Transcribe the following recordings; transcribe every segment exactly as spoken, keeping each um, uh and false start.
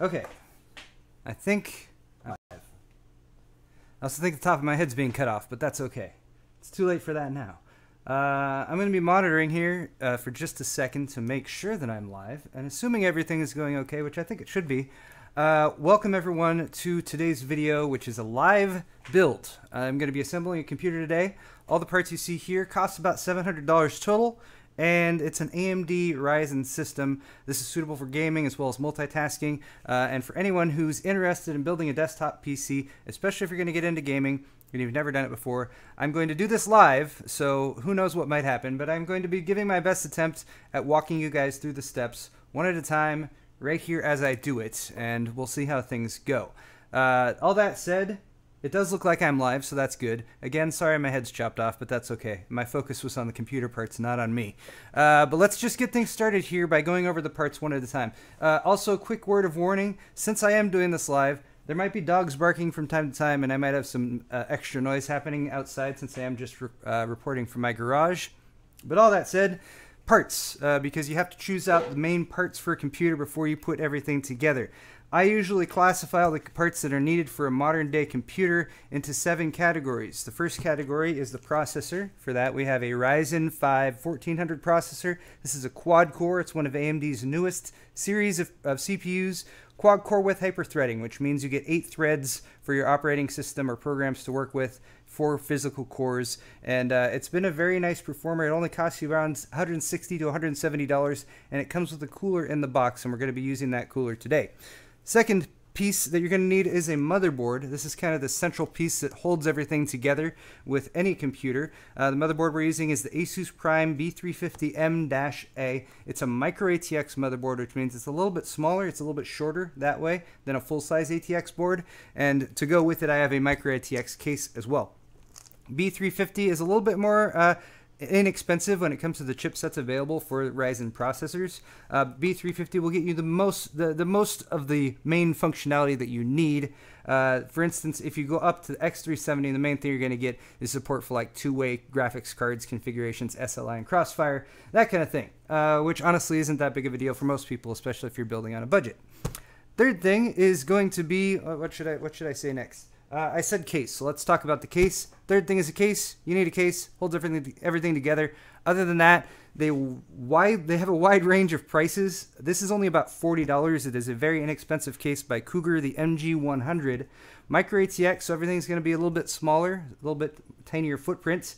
Okay, I think I'm live. I also think the top of my head's being cut off, but that's okay. It's too late for that now. Uh, I'm going to be monitoring here uh, for just a second to make sure that I'm live, and assuming everything is going okay, which I think it should be. Uh, welcome everyone to today's video, which is a live build. I'm going to be assembling a computer today. All the parts you see here cost about seven hundred dollars total. And it's an A M D Ryzen system. This is suitable for gaming as well as multitasking, uh, and for anyone who's interested in building a desktop P C, especially if you're going to get into gaming and you've never done it before. I'm going to do this live, so who knows what might happen, but I'm going to be giving my best attempt at walking you guys through the steps one at a time right here as I do it, and we'll see how things go. Uh, all that said, it does look like I'm live, so that's good. Again, sorry my head's chopped off, but that's okay. My focus was on the computer parts, not on me. Uh, but let's just get things started here by going over the parts one at a time. Uh, also, quick word of warning, since I am doing this live, there might be dogs barking from time to time, and I might have some uh, extra noise happening outside since I am just re uh, reporting from my garage. But all that said, parts, uh, because you have to choose out the main parts for a computer before you put everything together. I usually classify all the parts that are needed for a modern day computer into seven categories. The first category is the processor. For that, we have a Ryzen five fourteen hundred processor. This is a quad core. It's one of A M D's newest series of, of C P Us. Quad core with hyper-threading, which means you get eight threads for your operating system or programs to work with, four physical cores. And uh, it's been a very nice performer. It only costs you around one hundred sixty to one hundred seventy dollars, and it comes with a cooler in the box, and we're going to be using that cooler today. Second piece that you're going to need is a motherboard. This is kind of the central piece that holds everything together with any computer. Uh, the motherboard we're using is the Asus PRIME B three fifty M dash A. It's a micro A T X motherboard, which means it's a little bit smaller, it's a little bit shorter that way than a full-size A T X board. And to go with it, I have a micro A T X case as well. B three fifty is a little bit more uh, inexpensive when it comes to the chipsets available for Ryzen processors. Uh, B three fifty will get you the most the, the most of the main functionality that you need. Uh, for instance, if you go up to the X three seventy, the main thing you're going to get is support for like two-way graphics cards, configurations, S L I and Crossfire, that kind of thing, uh, which honestly isn't that big of a deal for most people, especially if you're building on a budget. Third thing is going to be, what should I, what should I say next? Uh, I said case, so let's talk about the case. Third thing is a case. You need a case, holds everything everything together. Other than that, they wide they have a wide range of prices. This is only about forty dollars. It is a very inexpensive case by Cougar, the M G one hundred. Micro A T X, so everything's going to be a little bit smaller, a little bit tinier footprints.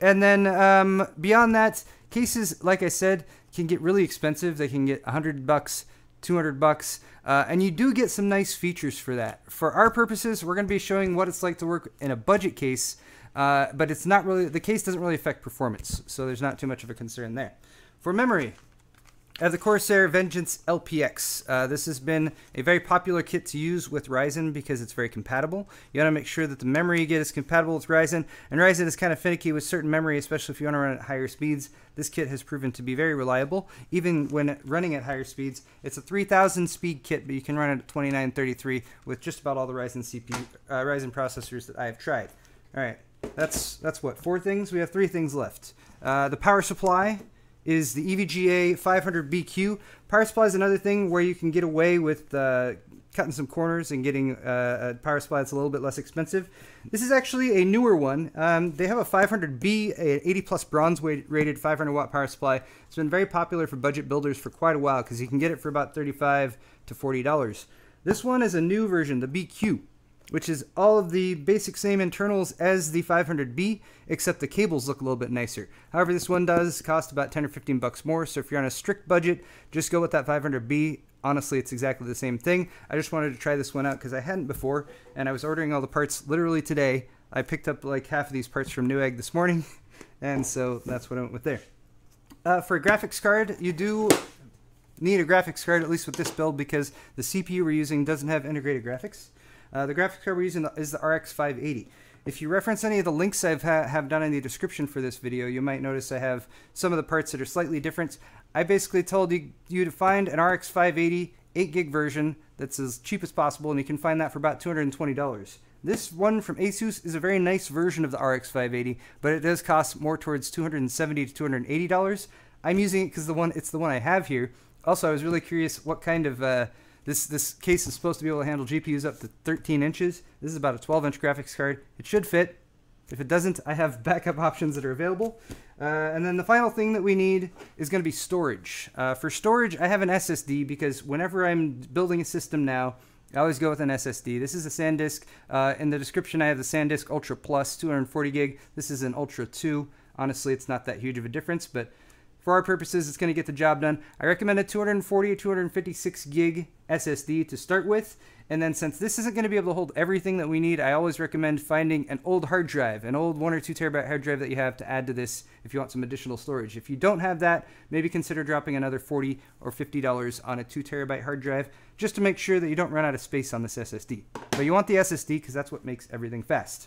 And then um, beyond that, cases, like I said, can get really expensive. They can get one hundred bucks. two hundred bucks, uh, and you do get some nice features for that. For our purposes, we're going to be showing what it's like to work in a budget case, uh, but it's not really, the case doesn't really affect performance, so there's not too much of a concern there. For memory, I have the Corsair Vengeance L P X. Uh, this has been a very popular kit to use with Ryzen because it's very compatible. You want to make sure that the memory you get is compatible with Ryzen, and Ryzen is kind of finicky with certain memory, especially if you want to run at higher speeds. This kit has proven to be very reliable, even when running at higher speeds. It's a three thousand speed kit, but you can run it at twenty-nine thirty-three with just about all the Ryzen C P U, uh, Ryzen processors that I have tried. All right, that's that's what, four things? We have three things left. Uh, the power supply is the E V G A five hundred B Q. Power supply is another thing where you can get away with uh, cutting some corners and getting uh, a power supply that's a little bit less expensive. This is actually a newer one. Um, they have a five hundred B, an eighty plus bronze rated five hundred watt power supply. It's been very popular for budget builders for quite a while because you can get it for about thirty-five to forty dollars. This one is a new version, the B Q, which is all of the basic same internals as the five hundred B, except the cables look a little bit nicer. However, this one does cost about ten or fifteen bucks more, so if you're on a strict budget, just go with that five hundred B. Honestly, it's exactly the same thing. I just wanted to try this one out because I hadn't before, and I was ordering all the parts literally today. I picked up like half of these parts from Newegg this morning, and so that's what I went with there. Uh, for a graphics card, you do need a graphics card, at least with this build, because the C P U we're using doesn't have integrated graphics. Uh, the graphics card we're using is the R X five eighty. If you reference any of the links I've ha have done in the description for this video, you might notice I have some of the parts that are slightly different. I basically told you, you to find an R X five eighty eight gig version that's as cheap as possible, and you can find that for about two hundred twenty dollars. This one from Asus is a very nice version of the R X five eighty, but it does cost more towards two hundred seventy to two hundred eighty dollars. I'm using it because the one it's the one I have here. Also, I was really curious what kind of uh, This this case is supposed to be able to handle G P Us up to thirteen inches. This is about a twelve inch graphics card. It should fit. If it doesn't, I have backup options that are available. Uh, and then the final thing that we need is going to be storage. Uh, for storage, I have an S S D because whenever I'm building a system now, I always go with an S S D. This is a SanDisk. Uh, in the description, I have the SanDisk Ultra Plus, two forty gig. This is an Ultra two. Honestly, it's not that huge of a difference, but for our purposes, it's going to get the job done. I recommend a two forty or two fifty-six gig S S D to start with. And then since this isn't going to be able to hold everything that we need, I always recommend finding an old hard drive, an old one or two terabyte hard drive that you have to add to this if you want some additional storage. If you don't have that, maybe consider dropping another forty or fifty dollars on a two terabyte hard drive just to make sure that you don't run out of space on this S S D. But you want the S S D because that's what makes everything fast.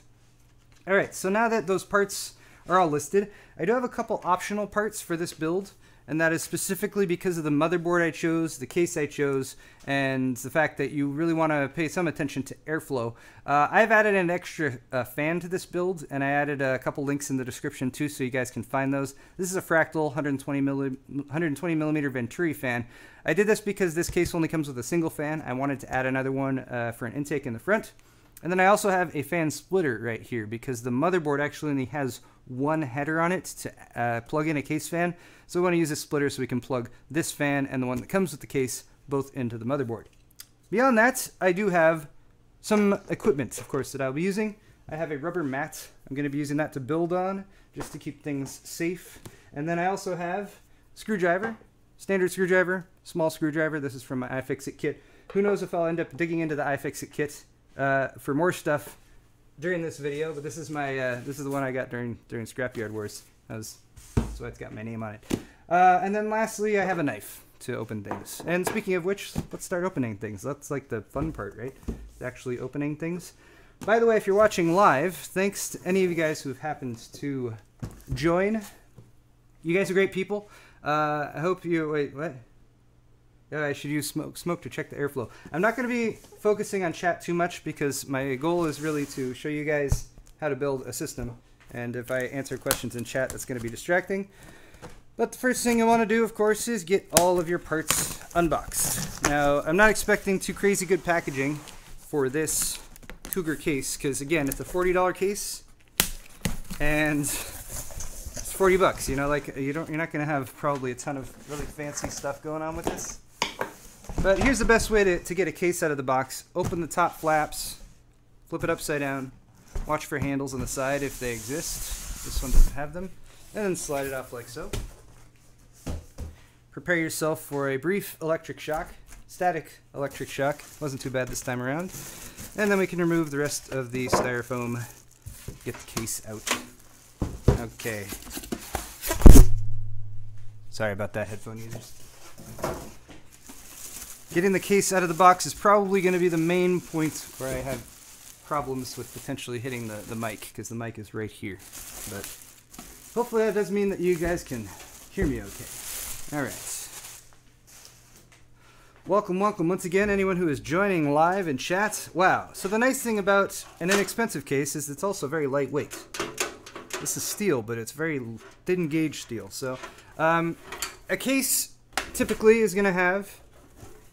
All right, so now that those parts are all listed, I do have a couple optional parts for this build, and that is specifically because of the motherboard I chose, the case I chose, and the fact that you really want to pay some attention to airflow. Uh, I've added an extra uh, fan to this build, and I added a couple links in the description too so you guys can find those. This is a Fractal one twenty millimeter Venturi fan. I did this because this case only comes with a single fan. I wanted to add another one uh, for an intake in the front. And then I also have a fan splitter right here because the motherboard actually only has one header on it to uh, plug in a case fan. So we want to use a splitter so we can plug this fan and the one that comes with the case both into the motherboard. Beyond that, I do have some equipment, of course, that I'll be using. I have a rubber mat. I'm going to be using that to build on just to keep things safe. And then I also have screwdriver, standard screwdriver, small screwdriver. This is from my iFixit kit. Who knows if I'll end up digging into the iFixit kit Uh, for more stuff during this video, but this is my uh, this is the one I got during during Scrapyard Wars. That was, that's why it's got my name on it. Uh, and then lastly, I have a knife to open things. And speaking of which, let's start opening things. That's like the fun part, right? Actually opening things. By the way, if you're watching live, thanks to any of you guys who've happened to join. You guys are great people. Uh, I hope you wait. What? Yeah, I should use smoke smoke to check the airflow. I'm not going to be focusing on chat too much because my goal is really to show you guys how to build a system. And if I answer questions in chat, that's going to be distracting. But the first thing I want to do, of course, is get all of your parts unboxed. Now, I'm not expecting too crazy good packaging for this Cougar case because, again, it's a forty dollar case and it's forty bucks. You know, like you don't, you're not going to have probably a ton of really fancy stuff going on with this. But here's the best way to, to get a case out of the box. Open the top flaps, flip it upside down, watch for handles on the side if they exist. This one doesn't have them. And then slide it off like so. Prepare yourself for a brief electric shock. Static electric shock. Wasn't too bad this time around. And then we can remove the rest of the styrofoam. Get the case out. Okay. Sorry about that, headphone users. Getting the case out of the box is probably going to be the main point where I have problems with potentially hitting the, the mic, because the mic is right here. But hopefully that does mean that you guys can hear me okay. All right. Welcome, welcome once again, anyone who is joining live in chat. Wow. So the nice thing about an inexpensive case is it's also very lightweight. This is steel, but it's very thin gauge steel. So um, a case typically is going to have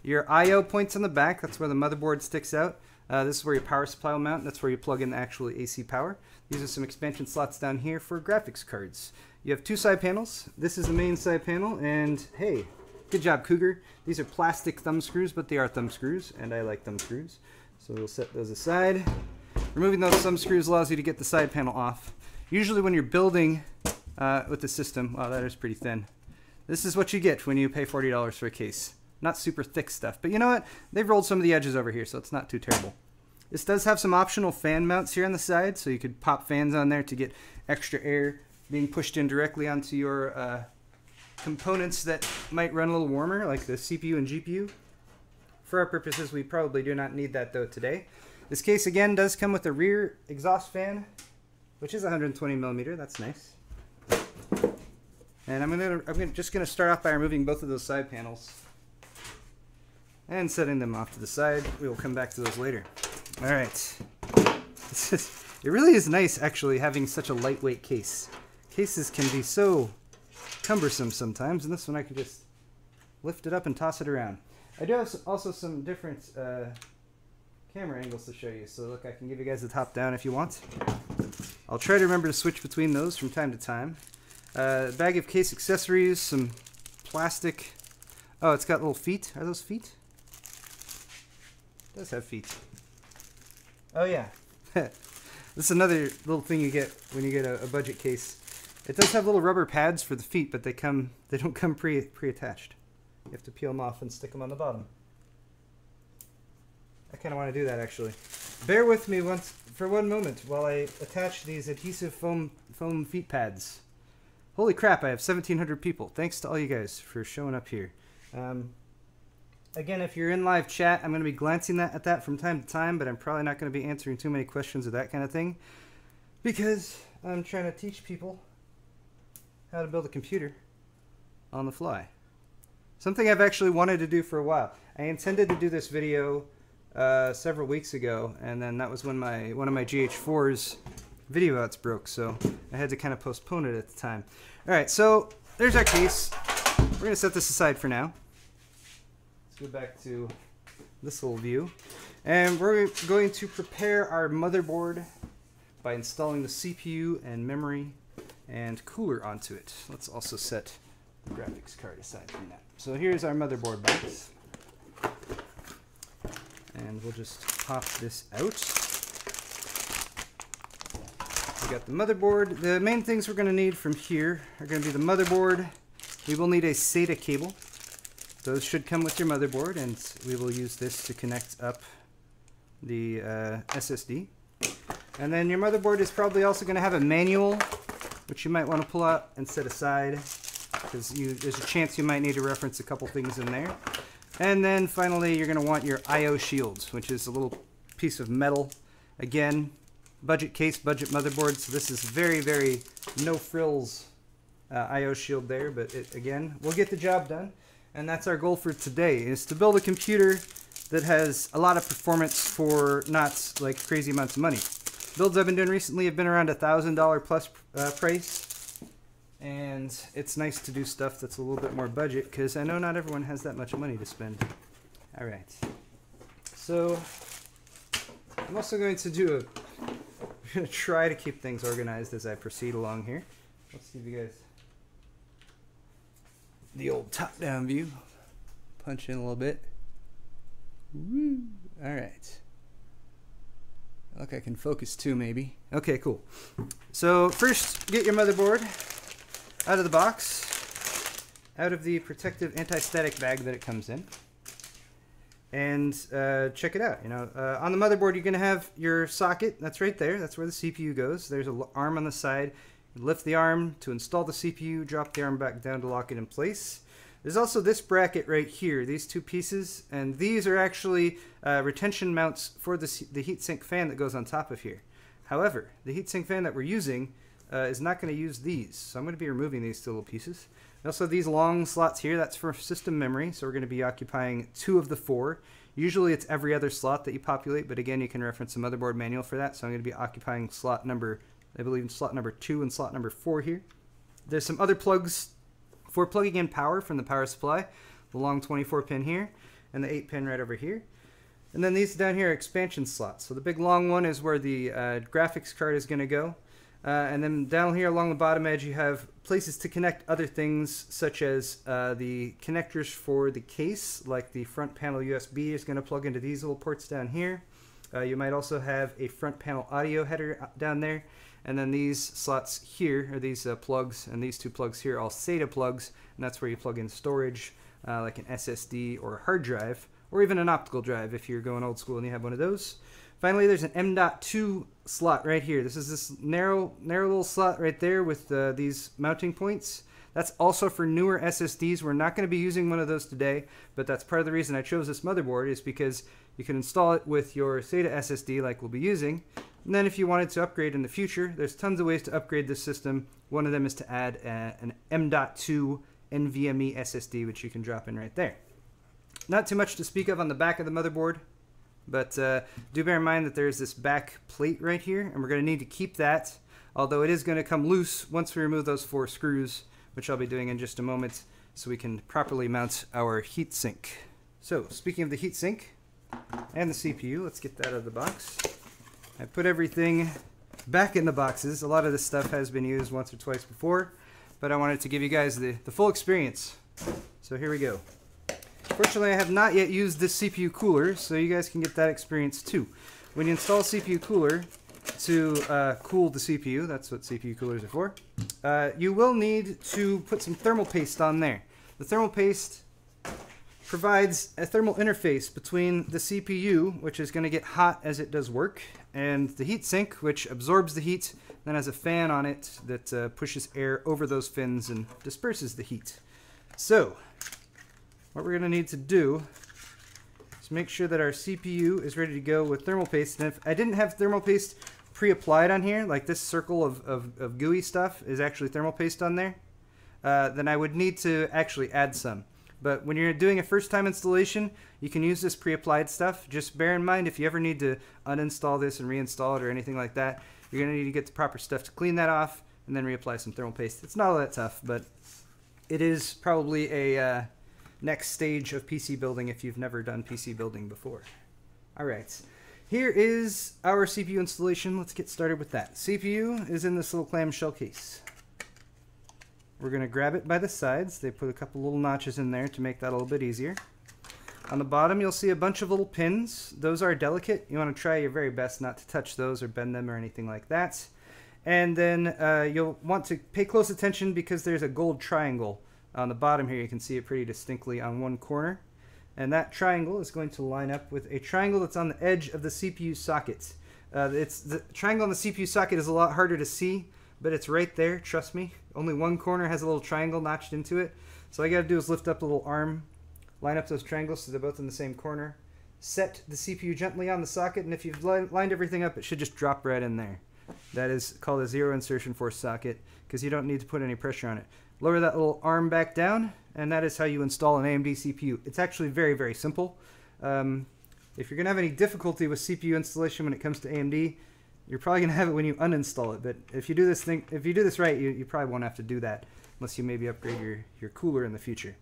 your I O points on the back, that's where the motherboard sticks out. Uh, this is where your power supply will mount, that's where you plug in the actual A C power. These are some expansion slots down here for graphics cards. You have two side panels. This is the main side panel, and hey, good job, Cougar. These are plastic thumb screws, but they are thumb screws, and I like thumb screws. So we'll set those aside. Removing those thumb screws allows you to get the side panel off. Usually when you're building uh, with the system, wow, that is pretty thin. This is what you get when you pay forty dollars for a case. Not super thick stuff, but you know what? They've rolled some of the edges over here, so it's not too terrible. This does have some optional fan mounts here on the side, so you could pop fans on there to get extra air being pushed in directly onto your uh, components that might run a little warmer, like the C P U and G P U. For our purposes, we probably do not need that though today. This case, again, does come with a rear exhaust fan, which is one twenty millimeter. That's nice. And I'm gonna, I'm gonna, just gonna start off by removing both of those side panels and setting them off to the side. We will come back to those later. All right. This is, it really is nice, actually, having such a lightweight case. Cases can be so cumbersome sometimes, and this one I can just lift it up and toss it around. I do have also some different uh, camera angles to show you. So look, I can give you guys the top down if you want. I'll try to remember to switch between those from time to time. Uh, bag of case accessories, some plastic. Oh, it's got little feet. Are those feet? It does have feet. Oh yeah. This is another little thing you get when you get a, a budget case. It does have little rubber pads for the feet, but they come they don't come pre pre-attached. You have to peel them off and stick them on the bottom. I kind of want to do that actually. Bear with me once for one moment while I attach these adhesive foam foam feet pads. Holy crap! I have seventeen hundred people. Thanks to all you guys for showing up here. Um, Again, if you're in live chat, I'm going to be glancing at that from time to time, but I'm probably not going to be answering too many questions or that kind of thing because I'm trying to teach people how to build a computer on the fly. Something I've actually wanted to do for a while. I intended to do this video uh, several weeks ago, and then that was when my one of my G H four's video outs broke, so I had to kind of postpone it at the time. All right, so there's our case. We're going to set this aside for now. Go back to this little view, and we're going to prepare our motherboard by installing the C P U and memory and cooler onto it. Let's also set the graphics card aside from that. So here's our motherboard box, and we'll just pop this out. We got the motherboard. The main things we're going to need from here are going to be the motherboard. We will need a SATA cable. Those should come with your motherboard, and we will use this to connect up the uh, S S D. And then your motherboard is probably also going to have a manual, which you might want to pull out and set aside, because there's a chance you might need to reference a couple things in there. And then finally, you're going to want your I O shields, which is a little piece of metal. Again, budget case, budget motherboard, so this is very, very no-frills uh, I O shield there, but it, again, we'll get the job done. And that's our goal for today, is to build a computer that has a lot of performance for not like crazy amounts of money. Builds I've been doing recently have been around a one thousand dollar plus uh, price. And it's nice to do stuff that's a little bit more budget, because I know not everyone has that much money to spend. All right. So I'm also going to do a... I'm going to try to keep things organized as I proceed along here. Let's see if you guys... the old top-down view. Punch in a little bit. Woo. All right. Look, I can focus too, maybe. Okay, cool. So first, get your motherboard out of the box, out of the protective anti-static bag that it comes in, and uh, check it out. You know, uh, on the motherboard, you're going to have your socket. That's right there. That's where the C P U goes. There's an arm on the side. Lift the arm to install the C P U, drop the arm back down to lock it in place. There's also this bracket right here, these two pieces, and these are actually uh, retention mounts for the, the heatsink fan that goes on top of here. However, the heatsink fan that we're using uh, is not going to use these, so I'm going to be removing these two little pieces. And also these long slots here, that's for system memory, so we're going to be occupying two of the four. Usually it's every other slot that you populate, but again, you can reference the motherboard manual for that, so I'm going to be occupying slot number I believe in slot number two and slot number four here. There's some other plugs for plugging in power from the power supply. The long twenty-four pin here and the eight pin right over here. And then these down here are expansion slots. So the big long one is where the uh, graphics card is going to go. Uh, and then down here along the bottom edge you have places to connect other things such as uh, the connectors for the case, like the front panel U S B is going to plug into these little ports down here. Uh, you might also have a front panel audio header down there. And then these slots here are these uh, plugs, and these two plugs here are all SATA plugs, and that's where you plug in storage, uh, like an S S D or a hard drive, or even an optical drive if you're going old school and you have one of those. Finally, there's an M dot two slot right here. This is this narrow, narrow little slot right there with uh, these mounting points. That's also for newer S S Ds. We're not going to be using one of those today, but that's part of the reason I chose this motherboard is because you can install it with your SATA S S D like we'll be using. And then if you wanted to upgrade in the future, there's tons of ways to upgrade this system. One of them is to add a, an M dot two NVMe S S D, which you can drop in right there. Not too much to speak of on the back of the motherboard, but uh, do bear in mind that there's this back plate right here, and we're going to need to keep that, although it is going to come loose once we remove those four screws, which I'll be doing in just a moment, so we can properly mount our heatsink. So, speaking of the heatsink and the C P U, let's get that out of the box. I put everything back in the boxes. A lot of this stuff has been used once or twice before, but I wanted to give you guys the, the full experience. So here we go. Fortunately, I have not yet used this C P U cooler, so you guys can get that experience too. When you install C P U cooler to uh, cool the C P U, that's what C P U coolers are for, uh, you will need to put some thermal paste on there. The thermal paste provides a thermal interface between the C P U, which is going to get hot as it does work, and the heatsink, which absorbs the heat, then has a fan on it that uh, pushes air over those fins and disperses the heat. So, what we're going to need to do is make sure that our C P U is ready to go with thermal paste. And if I didn't have thermal paste pre-applied on here, like this circle of, of, of gooey stuff is actually thermal paste on there, uh, then I would need to actually add some. But when you're doing a first-time installation, you can use this pre-applied stuff. Just bear in mind, if you ever need to uninstall this and reinstall it or anything like that, you're going to need to get the proper stuff to clean that off and then reapply some thermal paste. It's not all that tough, but it is probably a uh, next stage of P C building if you've never done P C building before. All right, here is our C P U installation. Let's get started with that. C P U is in this little clamshell case. We're going to grab it by the sides. They put a couple little notches in there to make that a little bit easier. On the bottom, you'll see a bunch of little pins. Those are delicate. You want to try your very best not to touch those or bend them or anything like that. And then uh, you'll want to pay close attention because there's a gold triangle on the bottom here. You can see it pretty distinctly on one corner. And that triangle is going to line up with a triangle that's on the edge of the C P U socket. Uh, it's, the triangle on the C P U socket is a lot harder to see, but it's right there, trust me. Only one corner has a little triangle notched into it. So all I gotta do is lift up a little arm, line up those triangles so they're both in the same corner, set the C P U gently on the socket, and if you've li lined everything up, it should just drop right in there. That is called a zero insertion force socket because you don't need to put any pressure on it. Lower that little arm back down, and that is how you install an A M D C P U. It's actually very, very simple. Um, if you're gonna have any difficulty with C P U installation when it comes to A M D, you're probably going to have it when you uninstall it, but if you do this thing, if you do this right, you, you probably won't have to do that unless you maybe upgrade your, your cooler in the future.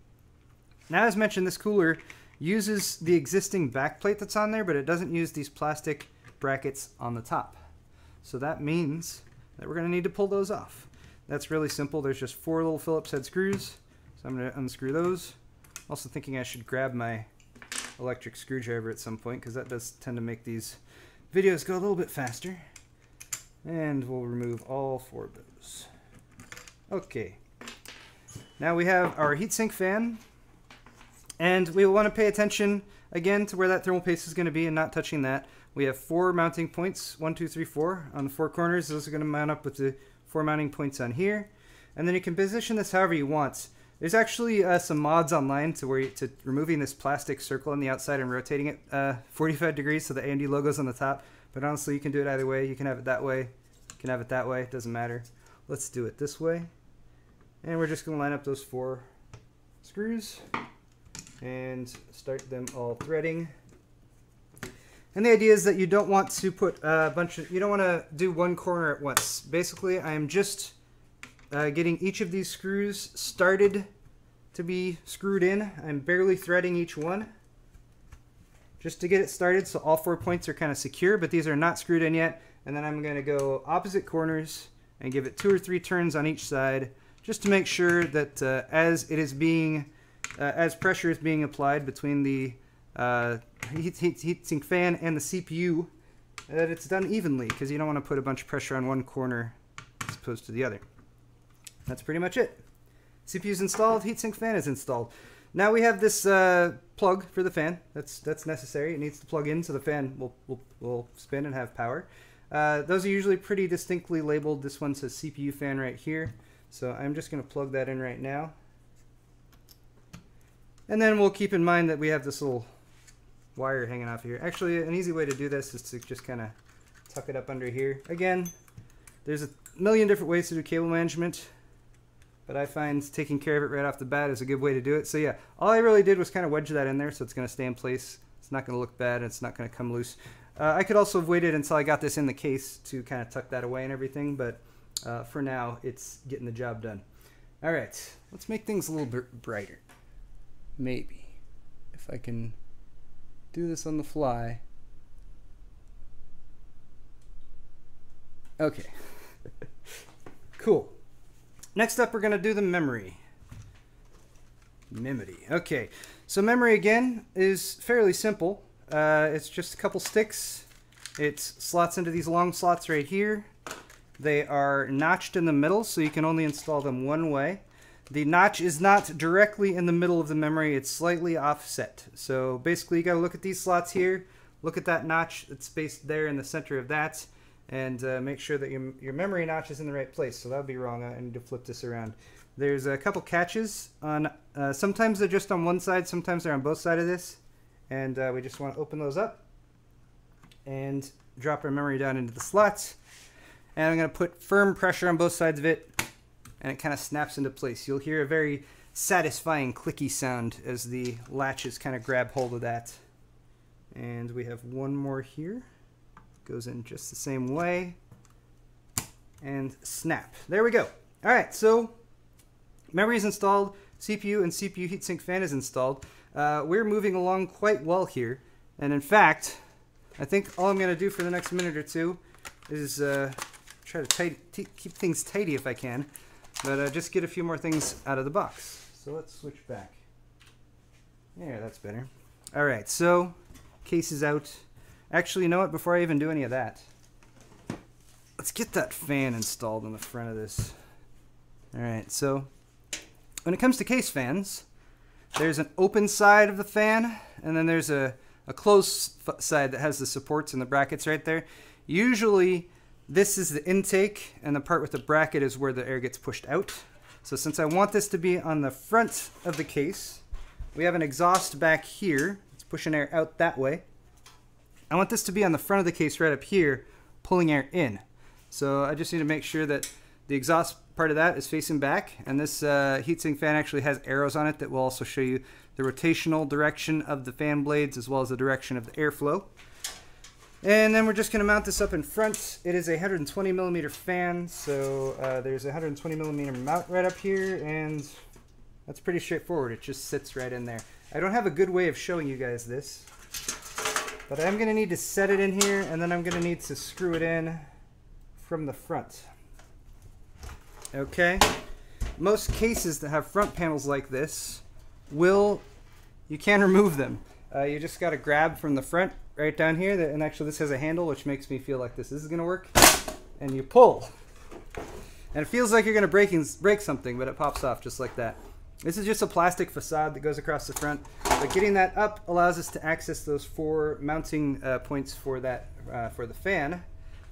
Now, as mentioned, this cooler uses the existing backplate that's on there, but it doesn't use these plastic brackets on the top. So that means that we're going to need to pull those off. That's really simple. There's just four little Phillips head screws, so I'm going to unscrew those. I'm also thinking I should grab my electric screwdriver at some point because that does tend to make these videos go a little bit faster. And we'll remove all four of those. Okay. Now we have our heatsink fan. And we want to pay attention, again, to where that thermal paste is going to be and not touching that. We have four mounting points, one, two, three, four, on the four corners. Those are going to mount up with the four mounting points on here. And then you can position this however you want. There's actually uh, some mods online to where you, to removing this plastic circle on the outside and rotating it uh, forty-five degrees so the A M D logo's on the top. But honestly, you can do it either way. You can have it that way. You can have it that way. It doesn't matter. Let's do it this way. And we're just going to line up those four screws and start them all threading. And the idea is that you don't want to put a bunch of, you don't want to do one corner at once. Basically, I am just uh, getting each of these screws started to be screwed in. I'm barely threading each one, just to get it started so all four points are kind of secure, but these are not screwed in yet. And then I'm going to go opposite corners and give it two or three turns on each side just to make sure that uh, as it is being, uh, as pressure is being applied between the uh, heat, heat, heat sink fan and the C P U, that it's done evenly because you don't want to put a bunch of pressure on one corner as opposed to the other. That's pretty much it. C P U's installed, heatsink fan is installed. Now we have this uh, plug for the fan. That's that's necessary. It needs to plug in so the fan will, will, will spin and have power. Uh, those are usually pretty distinctly labeled. This one says C P U fan right here. So I'm just going to plug that in right now. And then we'll keep in mind that we have this little wire hanging off here. Actually, an easy way to do this is to just kind of tuck it up under here. Again, there's a million different ways to do cable management, but I find taking care of it right off the bat is a good way to do it. So yeah, all I really did was kind of wedge that in there so it's going to stay in place. It's not going to look bad. And it's not going to come loose. Uh, I could also have waited until I got this in the case to kind of tuck that away and everything. But uh, for now, it's getting the job done. All right, let's make things a little bit brighter. Maybe. If if I can do this on the fly. Okay. Cool. Next up, we're going to do the memory. Memory. Okay. So memory, again, is fairly simple. Uh, it's just a couple sticks. It slots into these long slots right here. They are notched in the middle, so you can only install them one way. The notch is not directly in the middle of the memory. It's slightly offset. So basically, you got to look at these slots here. Look at that notch that's spaced there in the center of that. And uh, make sure that your, your memory notch is in the right place. So that would be wrong. I need to flip this around. There's a couple catches on, uh, sometimes they're just on one side, sometimes they're on both sides of this. And uh, we just want to open those up and drop our memory down into the slots. And I'm going to put firm pressure on both sides of it, and it kind of snaps into place. You'll hear a very satisfying clicky sound as the latches kind of grab hold of that. And we have one more here. Goes in just the same way. And snap. There we go. All right, so memory is installed. C P U and C P U heatsink fan is installed. Uh, we're moving along quite well here. And in fact, I think all I'm going to do for the next minute or two is uh, try to tidy, keep things tidy if I can, but uh, just get a few more things out of the box. So let's switch back. There, that's better. All right, so case is out. Actually, you know what? Before I even do any of that, let's get that fan installed on the front of this. All right, so when it comes to case fans, there's an open side of the fan, and then there's a, a closed side that has the supports and the brackets right there. Usually, this is the intake, and the part with the bracket is where the air gets pushed out. So since I want this to be on the front of the case, we have an exhaust back here. It's pushing air out that way. I want this to be on the front of the case right up here, pulling air in. So I just need to make sure that the exhaust part of that is facing back, and this uh, heatsink fan actually has arrows on it that will also show you the rotational direction of the fan blades as well as the direction of the airflow. And then we're just going to mount this up in front. It is a one hundred twenty millimeter fan, so uh, there's a one hundred twenty millimeter mount right up here, and that's pretty straightforward. It just sits right in there. I don't have a good way of showing you guys this, but I'm going to need to set it in here, and then I'm going to need to screw it in from the front. Okay. Most cases that have front panels like this will, you can remove them. Uh, you just got to grab from the front right down here, and actually this has a handle, which makes me feel like this is going to work, and you pull. And it feels like you're going to break, break something, but it pops off just like that. This is just a plastic facade that goes across the front, but getting that up allows us to access those four mounting uh, points for that uh, for the fan.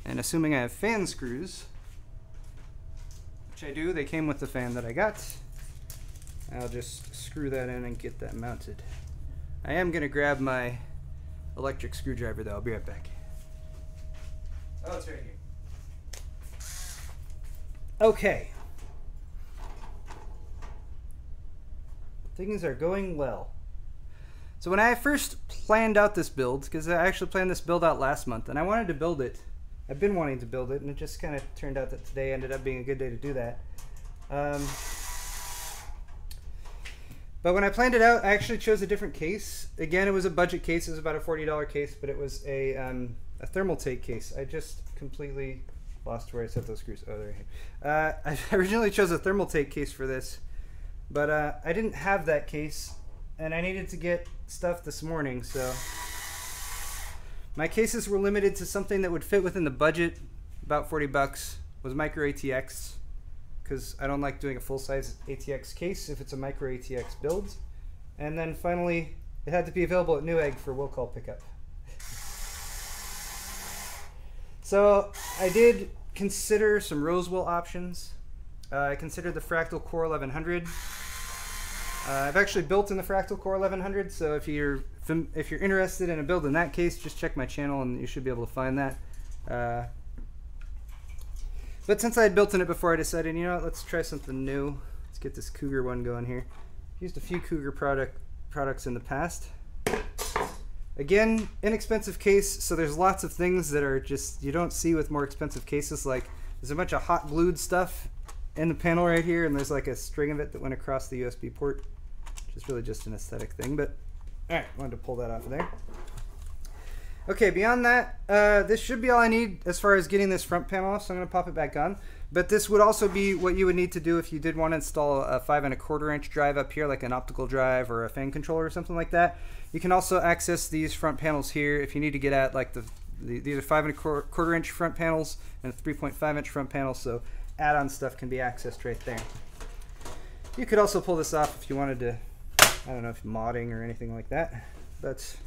And assuming I have fan screws, which I do, they came with the fan that I got. I'll just screw that in and get that mounted. I am going to grab my electric screwdriver though. I'll be right back. Oh, it's right here. Okay. Things are going well. So when I first planned out this build, because I actually planned this build out last month, and I wanted to build it. I've been wanting to build it, and it just kind of turned out that today ended up being a good day to do that. Um, but when I planned it out, I actually chose a different case. Again, it was a budget case. It was about a forty dollar case, but it was a, um, a Thermaltake case. I just completely lost where I set those screws. Oh, they're right here. Uh, I originally chose a Thermaltake case for this, but uh, I didn't have that case, and I needed to get stuff this morning, so my cases were limited to something that would fit within the budget. About forty bucks was micro A T X, because I don't like doing a full-size A T X case if it's a micro A T X build. And then finally, it had to be available at Newegg for will call pickup. So I did consider some Rosewill options. Uh, I considered the Fractal Core eleven hundred. Uh, I've actually built in the Fractal Core eleven hundred, so if you're if you're interested in a build in that case, just check my channel and you should be able to find that. Uh, but since I had built in it before, I decided, you know what, let's try something new. Let's get this Cougar one going here. Used a few Cougar product products in the past. Again, inexpensive case, so there's lots of things that are just you don't see with more expensive cases. Like there's a bunch of hot glued stuff in the panel right here, and there's like a string of it that went across the U S B port, which is really just an aesthetic thing, but Alright, wanted to pull that off of there. Okay, beyond that, uh, this should be all I need as far as getting this front panel off, so I'm going to pop it back on. But this would also be what you would need to do if you did want to install a five and a quarter inch drive up here, like an optical drive or a fan controller or something like that. You can also access these front panels here if you need to get at like the, the these are five and a quarter inch front panels and three point five inch front panels, so add-on stuff can be accessed right there. You could also pull this off if you wanted to, I don't know if modding or anything like that. That's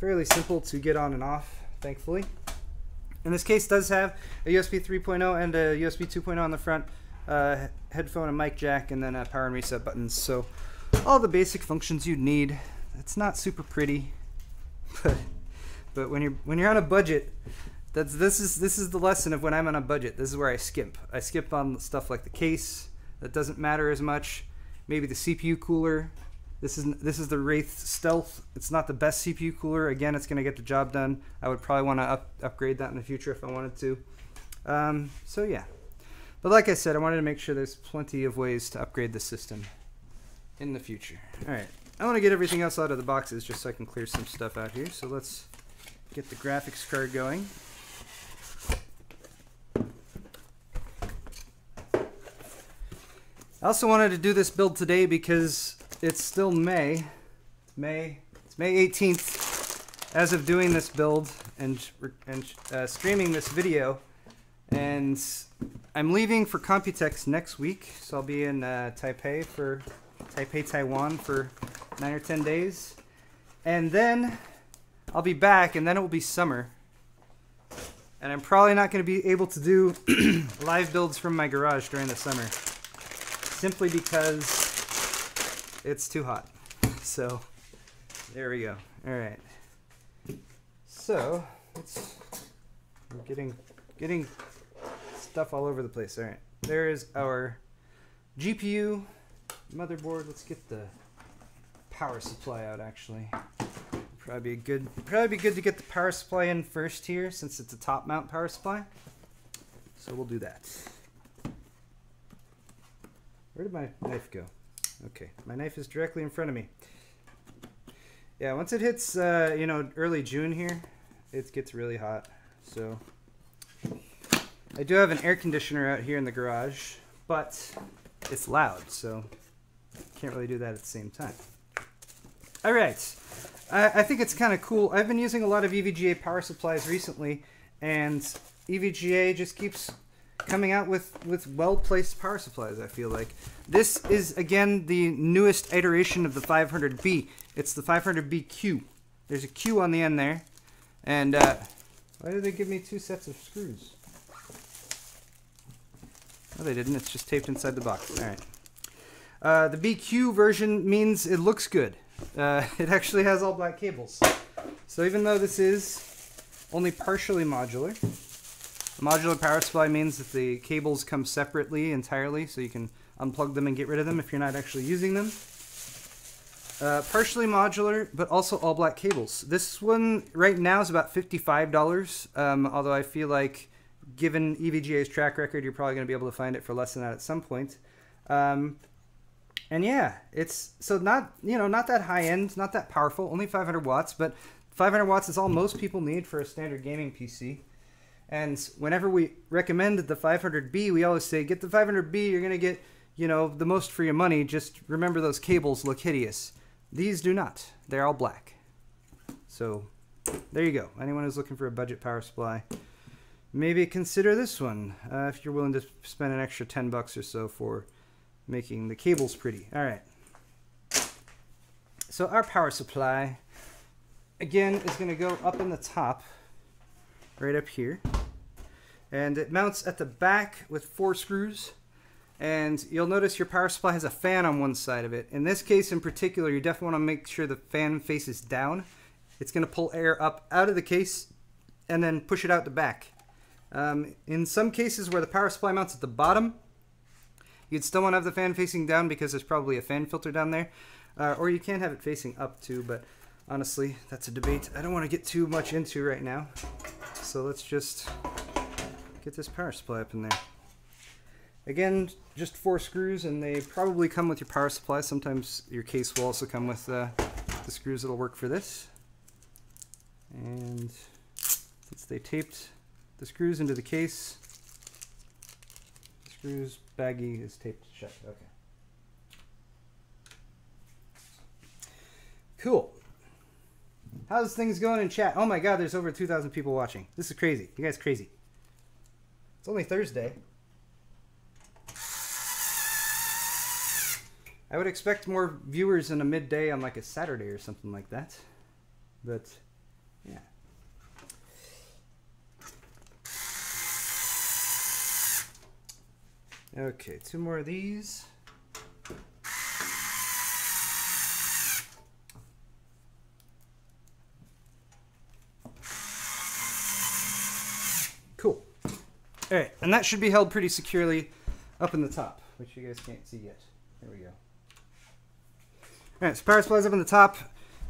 fairly simple to get on and off, thankfully. And this case does have a U S B three point oh and a U S B two point oh on the front, uh, headphone and mic jack, and then a power and reset buttons. So all the basic functions you'd need. It's not super pretty, but but when you're when you're on a budget, that's this is this is the lesson of when I'm on a budget. This is where I skimp. I skimp on stuff like the case that doesn't matter as much. Maybe the C P U cooler. This is this is the Wraith Stealth. It's not the best C P U cooler. Again, it's going to get the job done. I would probably want to up, upgrade that in the future if I wanted to. Um, so yeah, but like I said, I wanted to make sure there's plenty of ways to upgrade the system in the future. All right, I want to get everything else out of the boxes just so I can clear some stuff out here. So let's get the graphics card going. I also wanted to do this build today because it's still May, May, it's May eighteenth as of doing this build and, and uh, streaming this video, and I'm leaving for Computex next week, so I'll be in uh, Taipei for, Taipei, Taiwan for nine or ten days, and then I'll be back, and then it will be summer, and I'm probably not going to be able to do live builds from my garage during the summer, simply because it's too hot. So there we go. All right, so it's we're getting getting stuff all over the place. All right, there is our G P U motherboard. Let's get the power supply out. Actually, probably be good probably be good to get the power supply in first here, since it's a top mount power supply, so we'll do that. Where did my knife go? Okay, my knife is directly in front of me. Yeah, once it hits, uh, you know, early June here, it gets really hot. So I do have an air conditioner out here in the garage, but it's loud, so can't really do that at the same time. All right, I, I think it's kind of cool. I've been using a lot of E V G A power supplies recently, and E V G A just keeps coming out with with well-placed power supplies. I feel like this is again the newest iteration of the five hundred B. It's the five hundred B Q. There's a Q on the end there, and uh, why did they give me two sets of screws? No, they didn't. It's just taped inside the box. All right. Uh, the B Q version means it looks good. Uh, it actually has all black cables. So even though this is only partially modular. A modular power supply means that the cables come separately entirely, so you can unplug them and get rid of them if you're not actually using them. Uh, partially modular, but also all black cables. This one right now is about fifty-five dollars, um, although I feel like given E V G A's track record, you're probably going to be able to find it for less than that at some point. Um, and yeah, it's so not, you know, not that high end, not that powerful, only five hundred watts, but five hundred watts is all most people need for a standard gaming P C. And whenever we recommend the five hundred B, we always say, get the five hundred B, you're going to get, you know, the most for your money. Just remember those cables look hideous. These do not. They're all black. So there you go. Anyone who's looking for a budget power supply, maybe consider this one uh, if you're willing to spend an extra ten bucks or so for making the cables pretty. All right. So our power supply, again, is going to go up in the top, right up here. And it mounts at the back with four screws, and you'll notice your power supply has a fan on one side of it. In this case in particular, you definitely want to make sure the fan faces down. It's going to pull air up out of the case and then push it out the back. Um, in some cases where the power supply mounts at the bottom, you'd still want to have the fan facing down because there's probably a fan filter down there, uh, or you can have it facing up too, but honestly, that's a debate I don't want to get too much into right now. So let's just get this power supply up in there. Again, just four screws, and they probably come with your power supply. Sometimes your case will also come with uh, the screws that'll work for this. And since they taped the screws into the case, the screws baggie is taped shut. Okay. Cool. How's things going in chat? Oh my god, there's over two thousand people watching. This is crazy. You guys are crazy. It's only Thursday. I would expect more viewers in a midday on like a Saturday or something like that. But, yeah. Okay, two more of these. Cool. All right, and that should be held pretty securely up in the top, which you guys can't see yet. There we go. All right, so power supply is up on the top.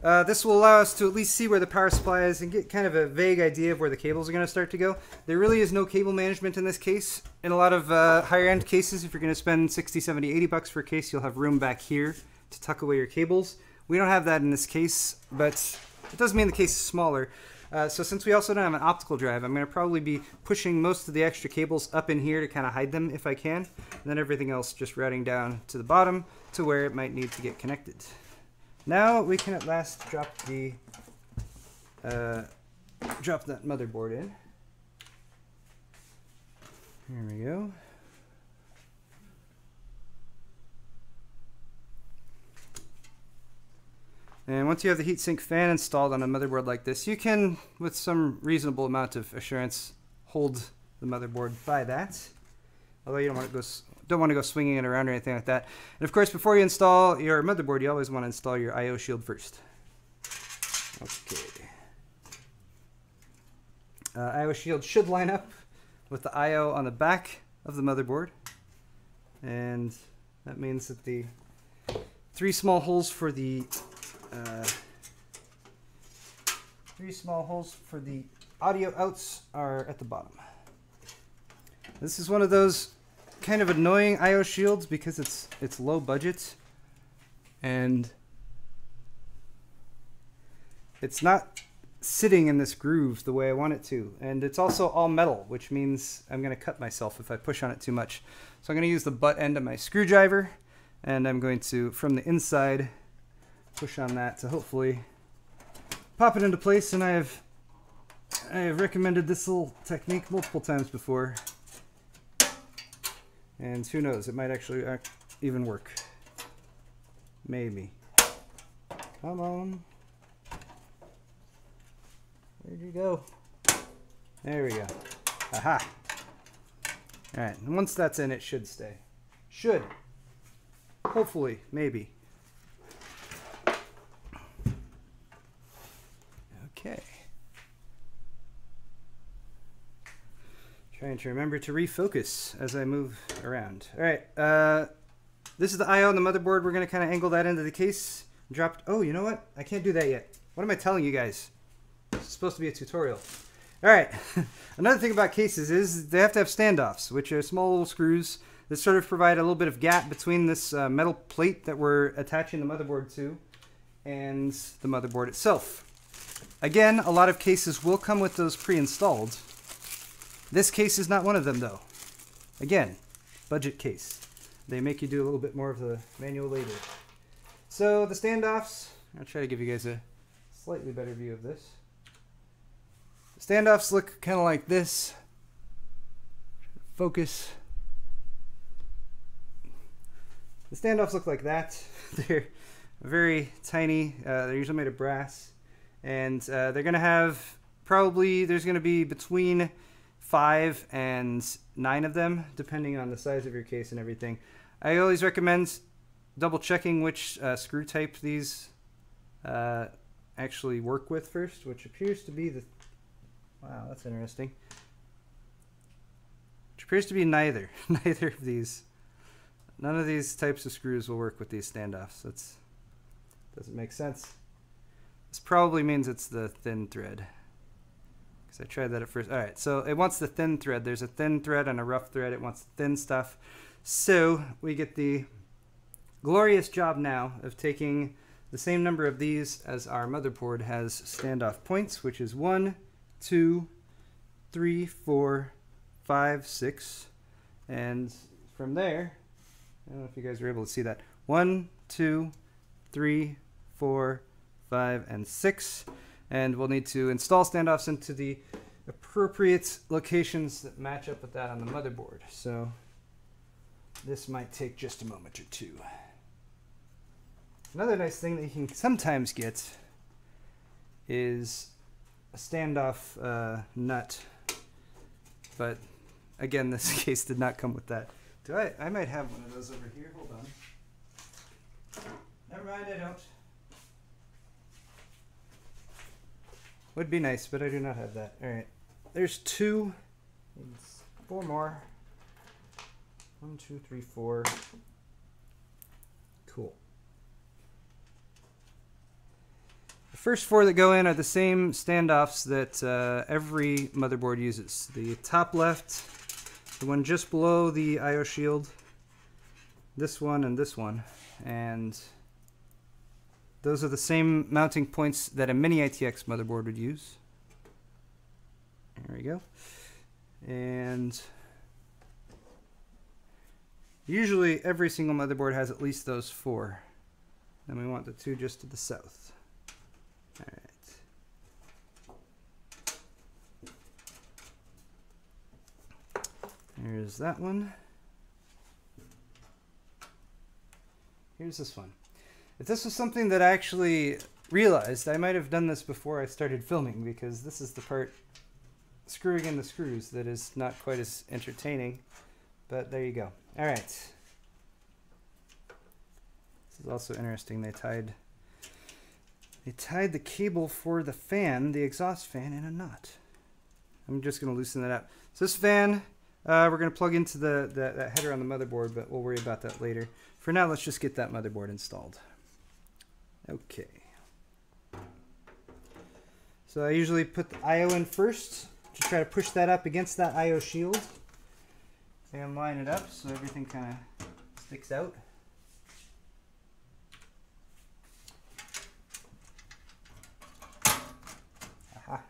Uh, this will allow us to at least see where the power supply is and get kind of a vague idea of where the cables are going to start to go. There really is no cable management in this case. In a lot of uh, higher-end cases, if you're going to spend sixty, seventy, eighty bucks per case, you'll have room back here to tuck away your cables. We don't have that in this case, but it does mean the case is smaller. Uh, so since we also don't have an optical drive, I'm going to probably be pushing most of the extra cables up in here to kind of hide them if I can, and then everything else just routing down to the bottom to where it might need to get connected. Now we can at last drop the uh, drop that motherboard in. Here we go. And once you have the heatsink fan installed on a motherboard like this, you can, with some reasonable amount of assurance, hold the motherboard by that. Although you don't want to go, don't want to go swinging it around or anything like that. And of course, before you install your motherboard, you always want to install your I O shield first. Okay. Uh, I O shield should line up with the I O on the back of the motherboard. And that means that the three small holes for the Uh, three small holes for the audio outs are at the bottom. This is one of those kind of annoying I O shields because it's it's low budget and it's not sitting in this groove the way I want it to, and it's also all metal, which means I'm going to cut myself if I push on it too much. So I'm going to use the butt end of my screwdriver, and I'm going to, from the inside, push on that to hopefully pop it into place. And I have I have recommended this little technique multiple times before, and who knows, it might actually even work. Maybe. Come on. Where'd you go? There we go. Aha. All right, and once that's in, it should stay. Should. Hopefully, maybe. Okay. Trying to remember to refocus as I move around. All right. Uh, this is the I O on the motherboard. We're going to kind of angle that into the case. Dropped. Oh, you know what? I can't do that yet. What am I telling you guys? It's supposed to be a tutorial. All right. Another thing about cases is they have to have standoffs, which are small little screws that sort of provide a little bit of gap between this uh, metal plate that we're attaching the motherboard to and the motherboard itself. Again, a lot of cases will come with those pre-installed. This case is not one of them, though. Again, budget case. They make you do a little bit more of the manual labor. So the standoffs, I'll try to give you guys a slightly better view of this. The standoffs look kind of like this. Focus. The standoffs look like that. They're very tiny. Uh, they're usually made of brass. And uh, they're going to have probably, there's going to be between five and nine of them, depending on the size of your case and everything. I always recommend double checking which uh, screw type these uh, actually work with first, which appears to be the, wow, that's interesting. Which appears to be neither, neither of these, none of these types of screws will work with these standoffs. That's, doesn't make sense. This probably means it's the thin thread, because I tried that at first. All right, so it wants the thin thread. There's a thin thread and a rough thread. It wants thin stuff. So we get the glorious job now of taking The same number of these as our motherboard has standoff points, which is one, two, three, four, five, six, and from there, I don't know if you guys are able to see that, one, two, three, four, five, and six, and we'll need to install standoffs into the appropriate locations that match up with that on the motherboard. So this might take just a moment or two. Another nice thing that you can sometimes get is a standoff uh, nut, but again, this case did not come with that. Do I? I might have one of those over here. Hold on. Never mind, I don't. Would be nice, but I do not have that. All right, there's two, four more. One, two, three, four. Cool. The first four that go in are the same standoffs that uh, every motherboard uses. The top left, the one just below the I O shield, this one and this one. And those are the same mounting points that a mini I T X motherboard would use. There we go. And usually every single motherboard has at least those four. Then we want the two just to the south. All right. Here's that one. Here's this one. If this was something that I actually realized, I might have done this before I started filming, because this is the part screwing in the screws that is not quite as entertaining. But there you go. All right. This is also interesting. They tied, they tied the cable for the fan, the exhaust fan, in a knot. I'm just going to loosen that up. So this fan, uh, we're going to plug into the, the that header on the motherboard, but we'll worry about that later. For now, let's just get that motherboard installed. Okay. So I usually put the I O in first to try to push that up against that I O shield. And line it up so everything kind of sticks out. Aha.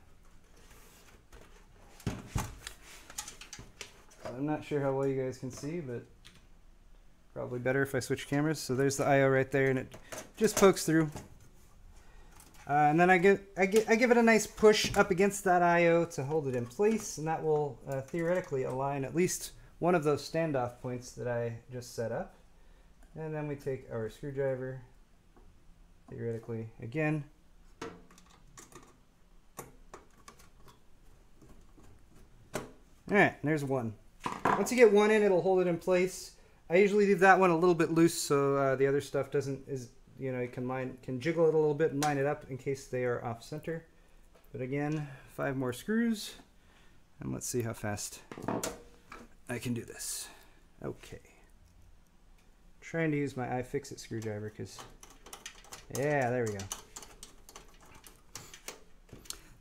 I'm not sure how well you guys can see, but probably better if I switch cameras. So there's the I O right there, and it just pokes through. Uh, and then I give, I, give, I give it a nice push up against that I O to hold it in place, and that will uh, theoretically align at least one of those standoff points that I just set up. And then we take our screwdriver, theoretically, again. All right, there's one. Once you get one in, it'll hold it in place. I usually leave that one a little bit loose so uh, the other stuff doesn't, is, you know, you can line, can jiggle it a little bit and line it up in case they are off center. But again, five more screws, and let's see how fast I can do this. Okay. I'm trying to use my iFixit screwdriver because, yeah, there we go.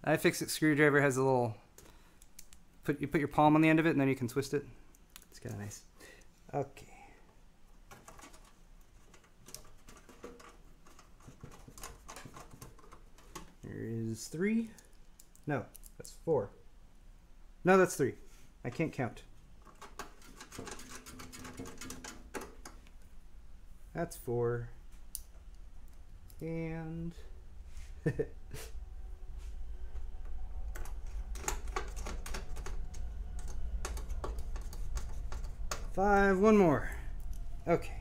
The iFixit screwdriver has a little, put you put your palm on the end of it and then you can twist it. It's kind of nice. Okay. There is three. No, that's four. No, that's three. I can't count. That's four. And five, one more. Okay.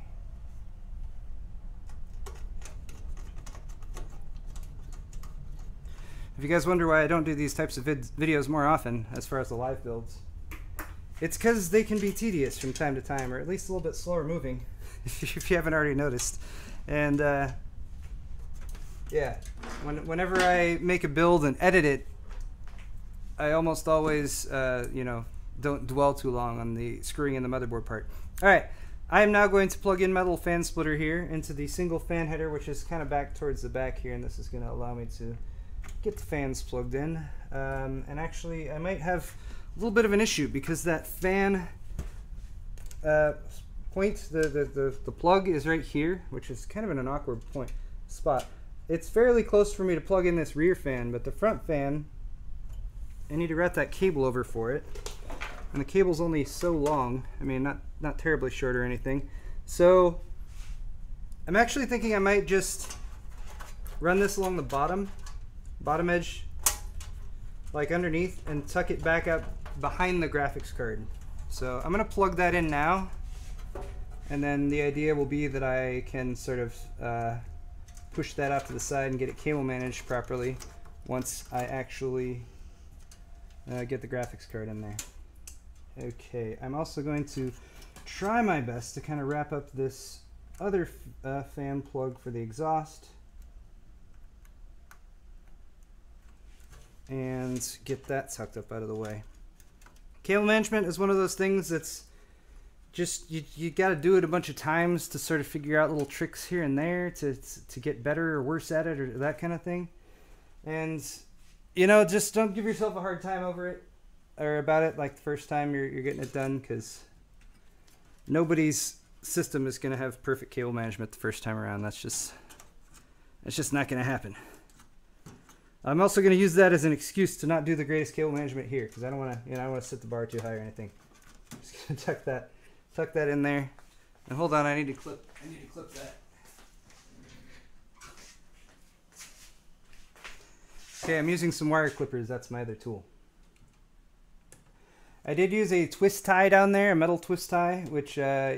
If you guys wonder why I don't do these types of vid videos more often, as far as the live builds, it's because they can be tedious from time to time, or at least a little bit slower moving, if you haven't already noticed. And uh, yeah, when, whenever I make a build and edit it, I almost always, uh, you know, don't dwell too long on the screwing in the motherboard part. All right, I am now going to plug in my little fan splitter here into the single fan header, which is kind of back towards the back here, and this is going to allow me to get the fans plugged in. Um, and actually, I might have a little bit of an issue because that fan uh, point, the, the, the, the plug is right here, which is kind of in an awkward point. spot. It's fairly close for me to plug in this rear fan, but the front fan, I need to wrap that cable over for it. And the cable's only so long. I mean, not, not terribly short or anything. So I'm actually thinking I might just run this along the bottom, bottom edge, like underneath, and tuck it back up behind the graphics card. So I'm gonna plug that in now, and then the idea will be that I can sort of uh, push that off to the side and get it cable managed properly once I actually uh, get the graphics card in there. Okay, I'm also going to try my best to kind of wrap up this other uh, fan plug for the exhaust and get that tucked up out of the way. Cable management is one of those things that's just, you, you got to do it a bunch of times to sort of figure out little tricks here and there to, to get better or worse at it or that kind of thing. And, you know, just don't give yourself a hard time over it or about it like the first time you're, you're getting it done, because nobody's system is going to have perfect cable management the first time around. That's just, that's just not going to happen. I'm also going to use that as an excuse to not do the greatest cable management here, because I don't want to, you know, I want to set the bar too high or anything. I'm just going to tuck that, tuck that in there. And hold on, I need to clip, I need to clip that. Okay, I'm using some wire clippers. That's my other tool. I did use a twist tie down there, a metal twist tie, which uh,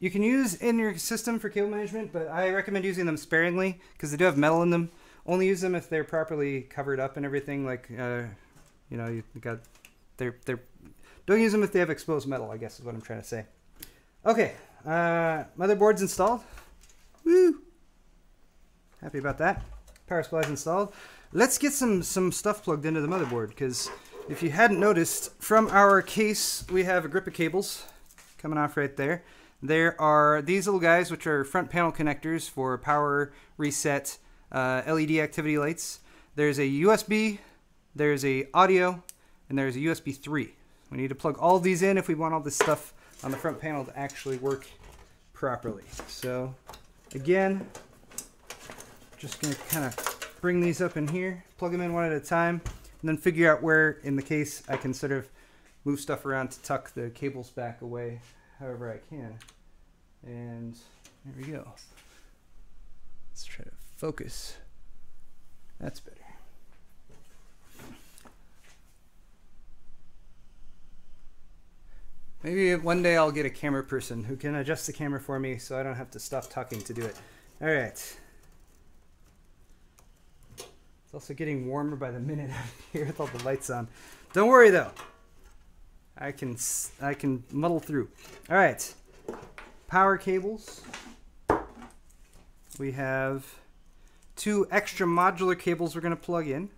you can use in your system for cable management, but I recommend using them sparingly because they do have metal in them. Only use them if they're properly covered up and everything. Like, uh, you know, you got, they're, they're, don't use them if they have exposed metal, I guess is what I'm trying to say. Okay, uh, motherboard's installed. Woo! Happy about that. Power supply's installed. Let's get some, some stuff plugged into the motherboard, because if you hadn't noticed, from our case, we have a grip of cables coming off right there. There are these little guys, which are front panel connectors for power, reset, Uh, L E D activity lights. There's a U S B, there's a audio, and there's a U S B three. We need to plug all these in if we want all this stuff on the front panel to actually work properly. So again, just gonna kind of bring these up in here, plug them in one at a time, and then figure out where in the case I can sort of move stuff around to tuck the cables back away however I can. And there we go. Let's try to focus. That's better. Maybe one day I'll get a camera person who can adjust the camera for me so I don't have to stop talking to do it. All right. It's also getting warmer by the minute out here with all the lights on. Don't worry though. I can I can muddle through. All right. Power cables. We have two extra modular cables we're going to plug in.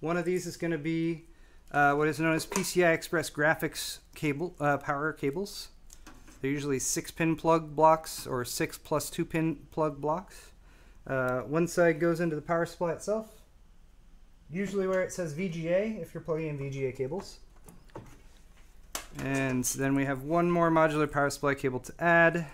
One of these is going to be uh, what is known as P C I Express graphics cable, uh, power cables. They're usually six pin plug blocks or six plus two pin plug blocks. Uh, one side goes into the power supply itself, usually where it says V G A if you're plugging in V G A cables. And then we have one more modular power supply cable to add.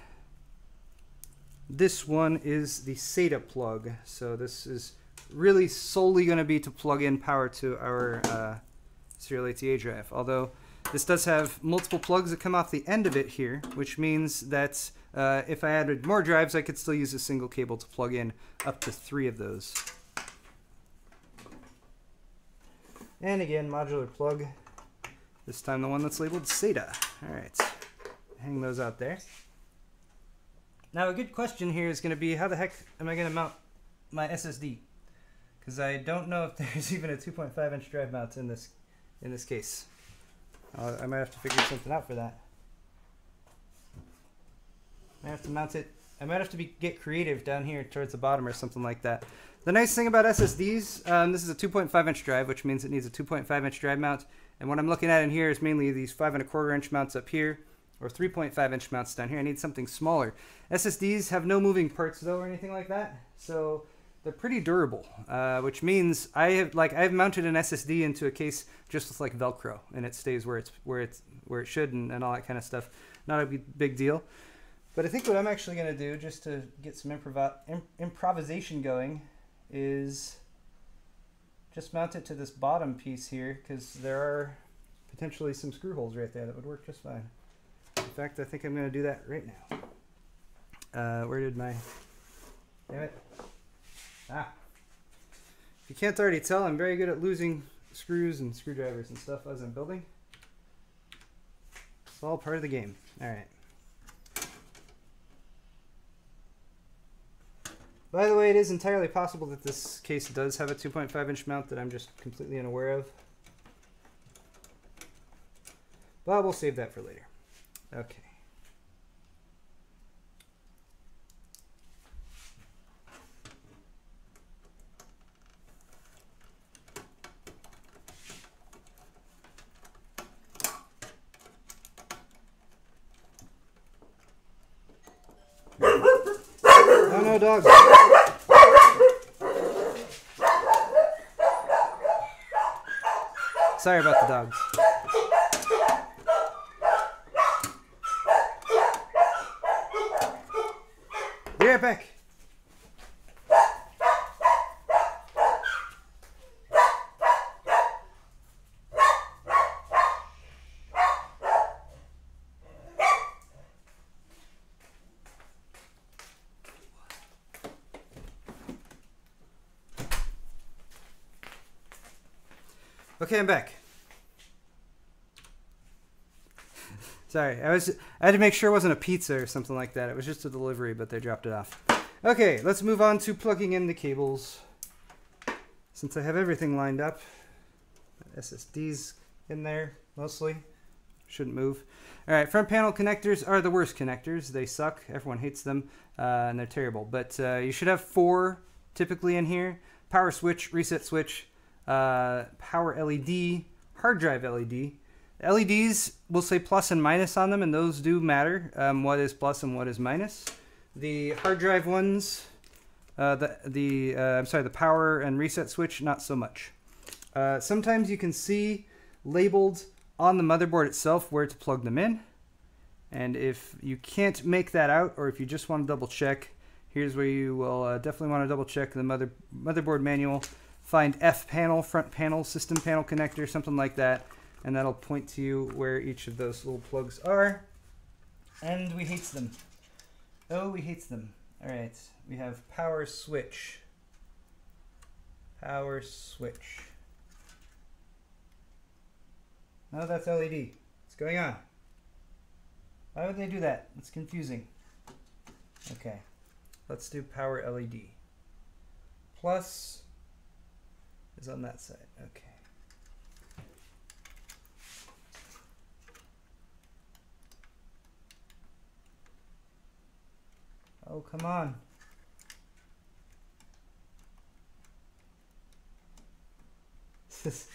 This one is the SATA plug, so this is really solely going to be to plug in power to our uh, serial A T A drive, although this does have multiple plugs that come off the end of it here, which means that uh, if I added more drives, I could still use a single cable to plug in up to three of those. And again, modular plug, this time the one that's labeled SATA. All right, hang those out there. Now, a good question here is going to be, how the heck am I going to mount my S S D? Because I don't know if there's even a two point five inch drive mount in this in this case. I'll, I might have to figure something out for that. I might have to mount it. I might have to be, get creative down here towards the bottom or something like that. The nice thing about S S Ds, um, this is a two point five inch drive, which means it needs a two point five inch drive mount. And what I'm looking at in here is mainly these five and a quarter inch mounts up here, or three point five inch mounts down here. I need something smaller. S S Ds have no moving parts though or anything like that, so they're pretty durable, uh, which means I have like I've mounted an S S D into a case just with like Velcro, and it stays where it's where it's where it should, and, and all that kind of stuff. Not a big deal. But I think what I'm actually going to do, just to get some improv imp improvisation going, is just mount it to this bottom piece here, because there are potentially some screw holes right there that would work just fine. In fact, I think I'm going to do that right now. Uh, where did my... Damn it. Ah. If you can't already tell, I'm very good at losing screws and screwdrivers and stuff as I'm building. It's all part of the game. All right. By the way, it is entirely possible that this case does have a two point five inch mount that I'm just completely unaware of. But we'll save that for later. Okay. Oh, no, dogs. Sorry about the dogs. Be right back. Okay, I'm back. Sorry, I was I had to make sure it wasn't a pizza or something like that. It was just a delivery, but they dropped it off. Okay, let's move on to plugging in the cables. Since I have everything lined up, S S Ds in there mostly, shouldn't move. All right, front panel connectors are the worst connectors. They suck. Everyone hates them, uh, and they're terrible. But uh, you should have four typically in here: power switch, reset switch, uh, power L E D, hard drive L E D. L E Ds will say plus and minus on them, and those do matter. Um, what is plus and what is minus? The hard drive ones, uh, the the uh, I'm sorry, the power and reset switch, not so much. Uh, sometimes you can see labeled on the motherboard itself where to plug them in, and if you can't make that out, or if you just want to double check, here's where you will uh, definitely want to double check the mother motherboard manual. Find F panel, front panel, system panel connector, something like that, and that'll point to you where each of those little plugs are. And we hates them. Oh, we hates them. All right, we have power switch. Power switch. No, that's L E D. What's going on? Why would they do that? It's confusing. Okay, let's do power L E D. Plus is on that side. Okay. Oh, come on. This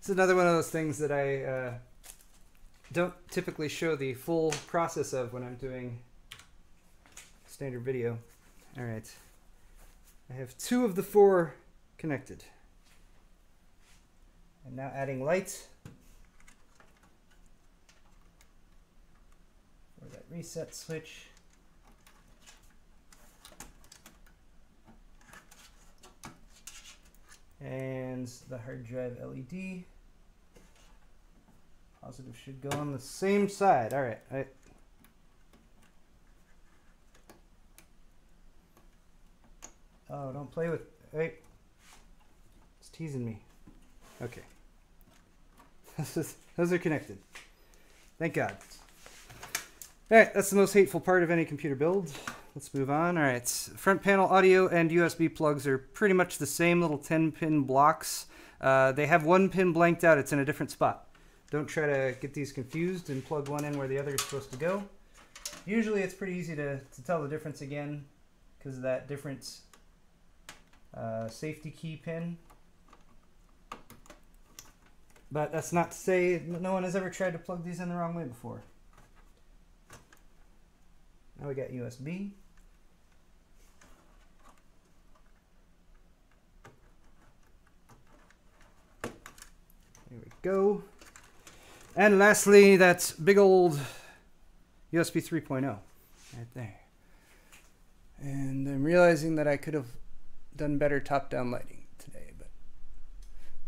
is another one of those things that I uh, don't typically show the full process of when I'm doing standard video. All right. I have two of the four connected. I'm now adding light for that reset switch. And the hard drive L E D. Positive should go on the same side. All right. I Oh, don't play with... Wait. It's teasing me. Okay. Those are connected. Thank God. All right, that's the most hateful part of any computer build. Let's move on. All right, front panel audio and U S B plugs are pretty much the same little ten pin blocks. Uh, they have one pin blanked out. It's in a different spot. Don't try to get these confused and plug one in where the other is supposed to go. Usually it's pretty easy to, to tell the difference again because of that difference. Uh, safety key pin, but that's not to say no one has ever tried to plug these in the wrong way before. Now we got U S B. There we go. And lastly, that big old U S B three point oh right there. And I'm realizing that I could have done better top-down lighting today, but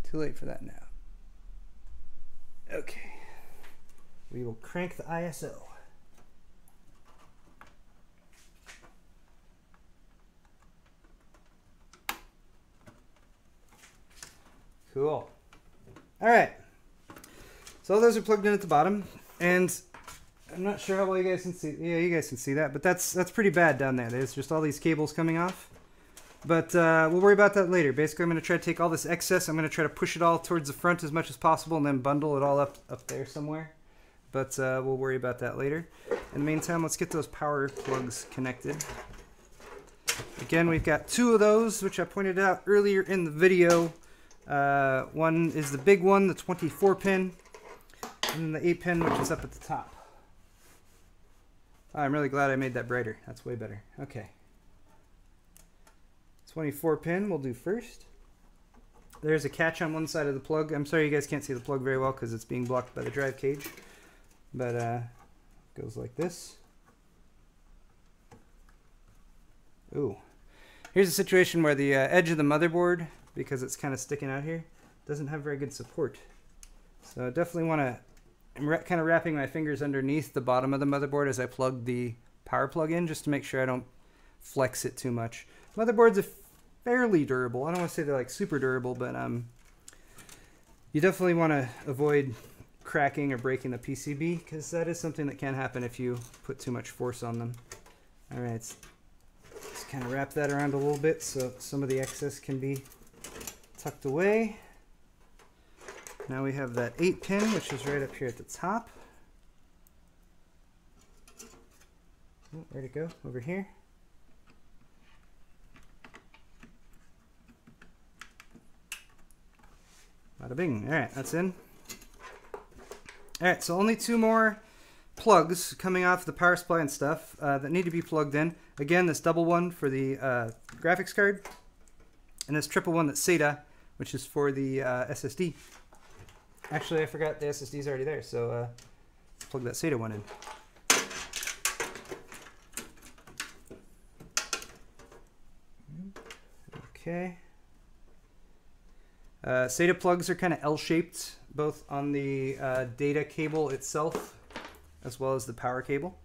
too late for that now. Okay, we will crank the I S O. Cool. All right, so all those are plugged in at the bottom, and I'm not sure how well you guys can see. Yeah, you guys can see that, but that's that's pretty bad down there. There's just all these cables coming off, but uh, we'll worry about that later. Basically, I'm going to try to take all this excess. I'm going to try to push it all towards the front as much as possible, and then bundle it all up up there somewhere. But uh, we'll worry about that later. In the meantime, let's get those power plugs connected. Again, we've got two of those, which I pointed out earlier in the video. Uh, one is the big one, the twenty-four pin, and the eight pin, which is up at the top. I'm really glad I made that brighter. That's way better. Okay. twenty-four pin we'll do first. There's a catch on one side of the plug. I'm sorry you guys can't see the plug very well because it's being blocked by the drive cage. But uh, it goes like this. Ooh. Here's a situation where the uh, edge of the motherboard, because it's kind of sticking out here, doesn't have very good support. So I definitely want to... I'm kind of wrapping my fingers underneath the bottom of the motherboard as I plug the power plug in, just to make sure I don't flex it too much. Motherboards are fairly durable. I don't want to say they're like super durable, but um, you definitely want to avoid cracking or breaking the P C B, because that is something that can happen if you put too much force on them. All right, just kind of wrap that around a little bit so some of the excess can be tucked away. Now we have that eight pin, which is right up here at the top. Oh, where'd it go? Over here. Bada bing. All right, that's in. All right, so only two more plugs coming off the power supply and stuff uh, that need to be plugged in. Again, this double one for the uh, graphics card, and this triple one that's S A T A, which is for the uh, S S D. Actually, I forgot the S S D's already there, so uh, let's plug that S A T A one in. Okay. Uh, S A T A plugs are kind of L-shaped, both on the uh, data cable itself as well as the power cable.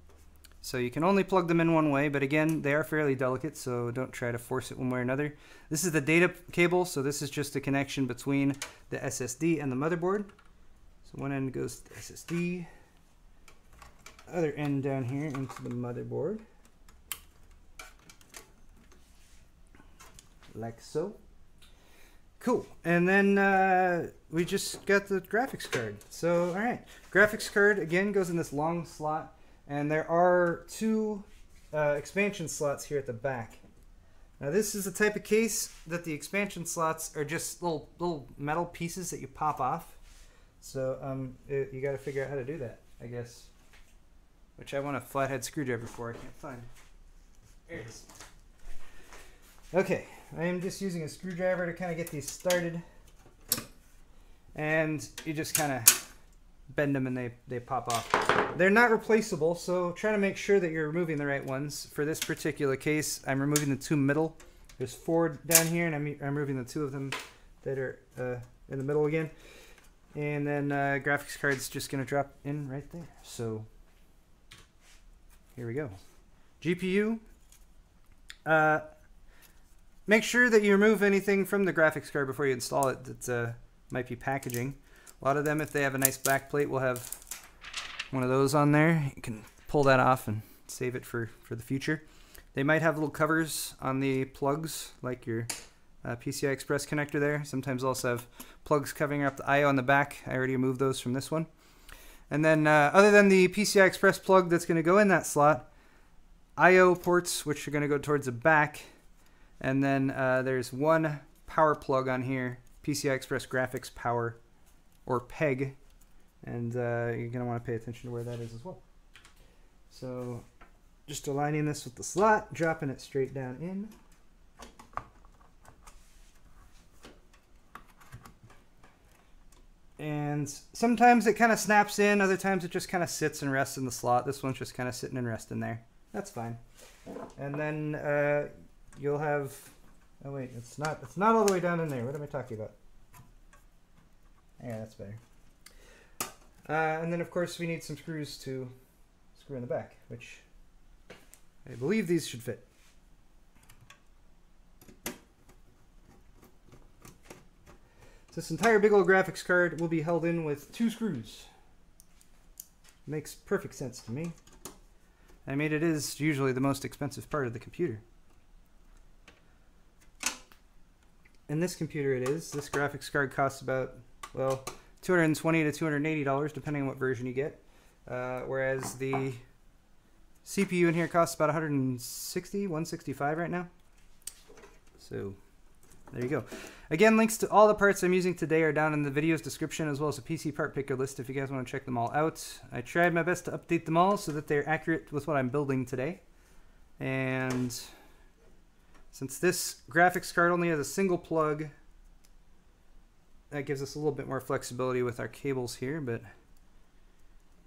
So you can only plug them in one way, but again, they are fairly delicate, so don't try to force it one way or another. This is the data cable, so this is just a connection between the S S D and the motherboard. So one end goes to the S S D, other end down here into the motherboard, like so. Cool, and then uh, we just got the graphics card. So, all right, graphics card, again, goes in this long slot, and there are two uh, expansion slots here at the back. Now, this is the type of case that the expansion slots are just little, little metal pieces that you pop off. So, um, it, you gotta figure out how to do that, I guess. Which I want a flathead screwdriver for, I can't find it. Here it is. Okay. I am just using a screwdriver to kind of get these started, and you just kind of bend them and they, they pop off. They're not replaceable, so try to make sure that you're removing the right ones. For this particular case, I'm removing the two middle. There's four down here, and I'm, I'm removing the two of them that are uh, in the middle again. And then uh, graphics card's just going to drop in right there. So here we go. G P U. Uh, Make sure that you remove anything from the graphics card before you install it that uh, might be packaging. A lot of them, if they have a nice back plate, will have one of those on there. You can pull that off and save it for, for the future. They might have little covers on the plugs, like your uh, P C I Express connector there. Sometimes also have plugs covering up the I O on the back. I already removed those from this one. And then uh, other than the P C I Express plug that's going to go in that slot, I O ports, which are going to go towards the back. And then uh, there's one power plug on here, P C I Express graphics power, or P E G, and uh, you're gonna wanna pay attention to where that is as well. So just aligning this with the slot, dropping it straight down in. And And sometimes it kind of snaps in, other times it just kind of sits and rests in the slot. This one's just kind of sitting and resting there. That's fine. And then uh, you'll have, oh wait, it's not, it's not all the way down in there. What am I talking about? Yeah, that's better. Uh, and then of course we need some screws to screw in the back, which I believe these should fit. This entire big old graphics card will be held in with two screws. Makes perfect sense to me. I mean, it is usually the most expensive part of the computer. In this computer it is. This graphics card costs about, well, two hundred twenty to two hundred eighty dollars, depending on what version you get. Uh, whereas the C P U in here costs about one hundred sixty, one hundred sixty-five right now. So there you go. Again, links to all the parts I'm using today are down in the video's description, as well as a P C part picker list if you guys want to check them all out. I tried my best to update them all so that they're accurate with what I'm building today. And since this graphics card only has a single plug, that gives us a little bit more flexibility with our cables here, but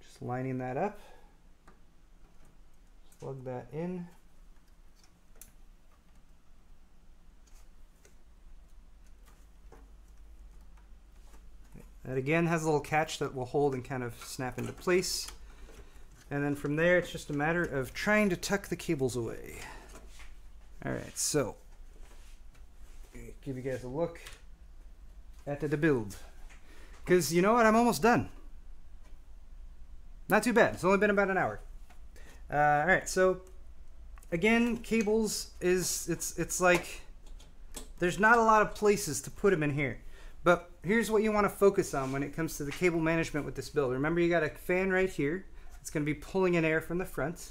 just lining that up. Plug that in. That again has a little catch that will hold and kind of snap into place. And then from there, it's just a matter of trying to tuck the cables away. All right, so give you guys a look at the build. Because you know what? I'm almost done. Not too bad. It's only been about an hour. Uh, all right, so again, cables is, it's, it's like there's not a lot of places to put them in here. But here's what you want to focus on when it comes to the cable management with this build. Remember, you got a fan right here. It's going to be pulling in air from the front.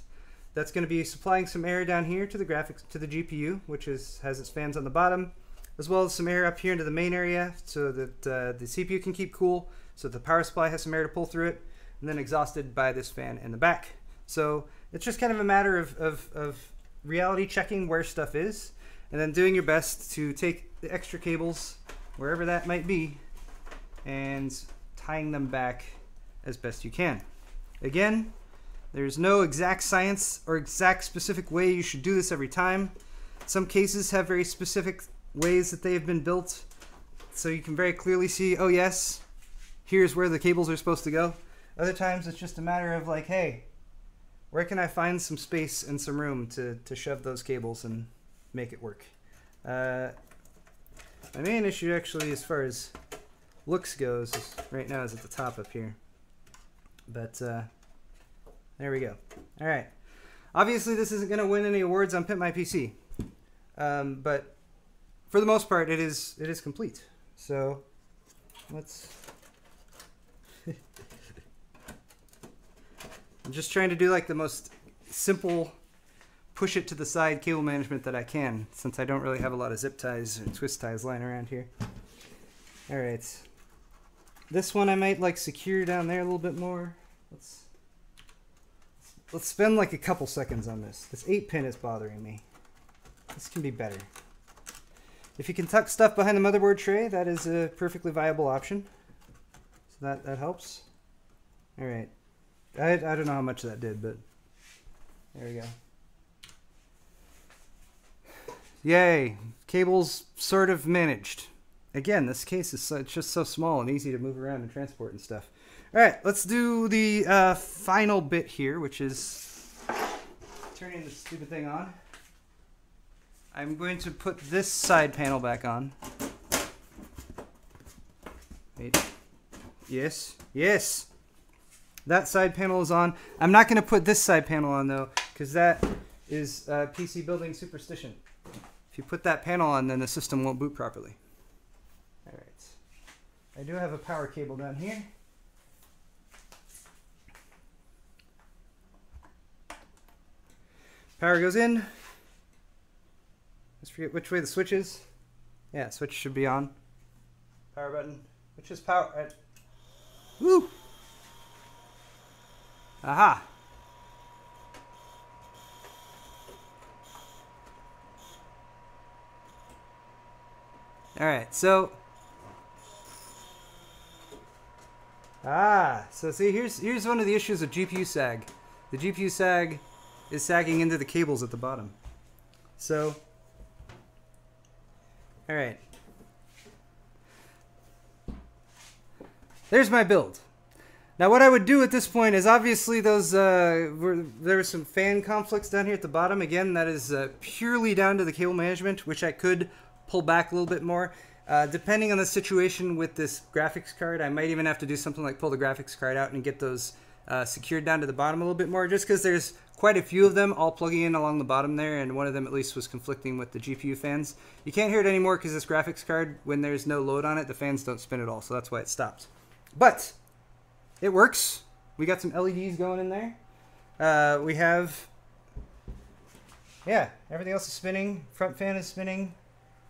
That's going to be supplying some air down here to the graphics, to the G P U, which is, has its fans on the bottom, as well as some air up here into the main area so that uh, the C P U can keep cool, so the power supply has some air to pull through it, and then exhausted by this fan in the back. So it's just kind of a matter of, of, of reality checking where stuff is, and then doing your best to take the extra cables wherever that might be, and tying them back as best you can. Again, there's no exact science or exact specific way you should do this every time. Some cases have very specific ways that they have been built, so you can very clearly see, oh yes, here's where the cables are supposed to go. Other times it's just a matter of like, hey, where can I find some space and some room to, to shove those cables and make it work? Uh, My main issue, actually, as far as looks goes, right now is at the top up here. But uh, there we go. All right. Obviously, this isn't going to win any awards on PimpMyPC, um, but for the most part, it is it is complete. So let's. I'm just trying to do like the most simple, push it to the side cable management that I can, since I don't really have a lot of zip ties or twist ties lying around here. All right, this one I might like secure down there a little bit more. Let's let's spend like a couple seconds on this. This eight pin is bothering me. This can be better. If you can tuck stuff behind the motherboard tray, that is a perfectly viable option. So that that helps. All right, I I don't know how much that did, but there we go. Yay, cables sort of managed. Again, this case is so, it's just so small and easy to move around and transport and stuff. All right, let's do the uh, final bit here, which is turning this stupid thing on. I'm going to put this side panel back on. Wait. Yes, yes. That side panel is on. I'm not going to put this side panel on, though, because that is uh, P C building superstition. If you put that panel on, then the system won't boot properly. All right. I do have a power cable down here. Power goes in. I just forget which way the switch is. Yeah, switch should be on. Power button, which is power. Right. Woo! Aha! All right, so Ah, so see, here's here's one of the issues of G P U sag. The G P U sag is sagging into the cables at the bottom. So, all right. There's my build. Now what I would do at this point is obviously those, uh, were, there were some fan conflicts down here at the bottom. Again, that is uh, purely down to the cable management, which I could pull back a little bit more. Uh, depending on the situation with this graphics card, I might even have to do something like pull the graphics card out and get those uh, secured down to the bottom a little bit more, just because there's quite a few of them all plugging in along the bottom there, and one of them at least was conflicting with the G P U fans. You can't hear it anymore because this graphics card, when there's no load on it, the fans don't spin at all, so that's why it stopped. But it works. We got some L E Ds going in there. Uh, we have, yeah, everything else is spinning. Front fan is spinning.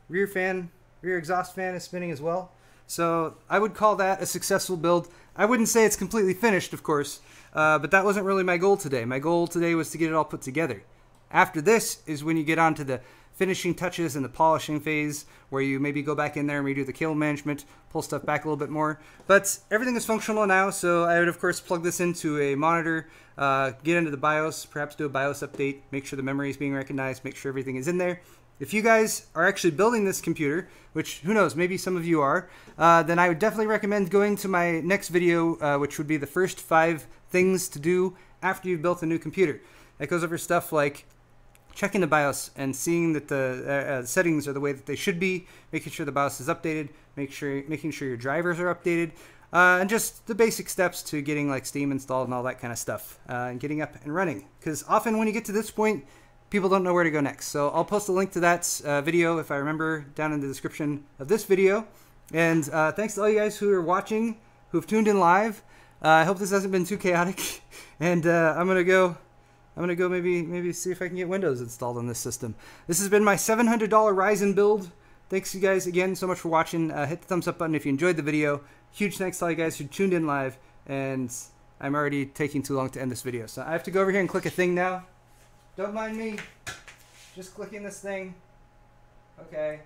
Rear fan, rear exhaust fan is spinning as well. So I would call that a successful build. I wouldn't say it's completely finished, of course, uh, but that wasn't really my goal today. My goal today was to get it all put together. After this is when you get onto the finishing touches and the polishing phase, where you maybe go back in there and redo the cable management, pull stuff back a little bit more. But everything is functional now, so I would of course plug this into a monitor, uh, get into the BIOS, perhaps do a BIOS update, make sure the memory is being recognized, make sure everything is in there. If you guys are actually building this computer, which who knows, maybe some of you are, uh, then I would definitely recommend going to my next video, uh, which would be the first five things to do after you've built a new computer. That goes over stuff like checking the BIOS and seeing that the uh, uh, settings are the way that they should be, making sure the BIOS is updated, make sure, making sure your drivers are updated, uh, and just the basic steps to getting like Steam installed and all that kind of stuff, uh, and getting up and running. Because often when you get to this point, people don't know where to go next. So I'll post a link to that uh, video, if I remember, down in the description of this video. And uh, thanks to all you guys who are watching, who have tuned in live. Uh, I hope this hasn't been too chaotic, and uh, I'm gonna go I'm gonna go maybe maybe see if I can get Windows installed on this system. This has been my seven hundred dollar Ryzen build. Thanks you guys again so much for watching. Uh, hit the thumbs up button if you enjoyed the video. Huge thanks to all you guys who tuned in live, and I'm already taking too long to end this video. So I have to go over here and click a thing now. Don't mind me, just clicking this thing. Okay.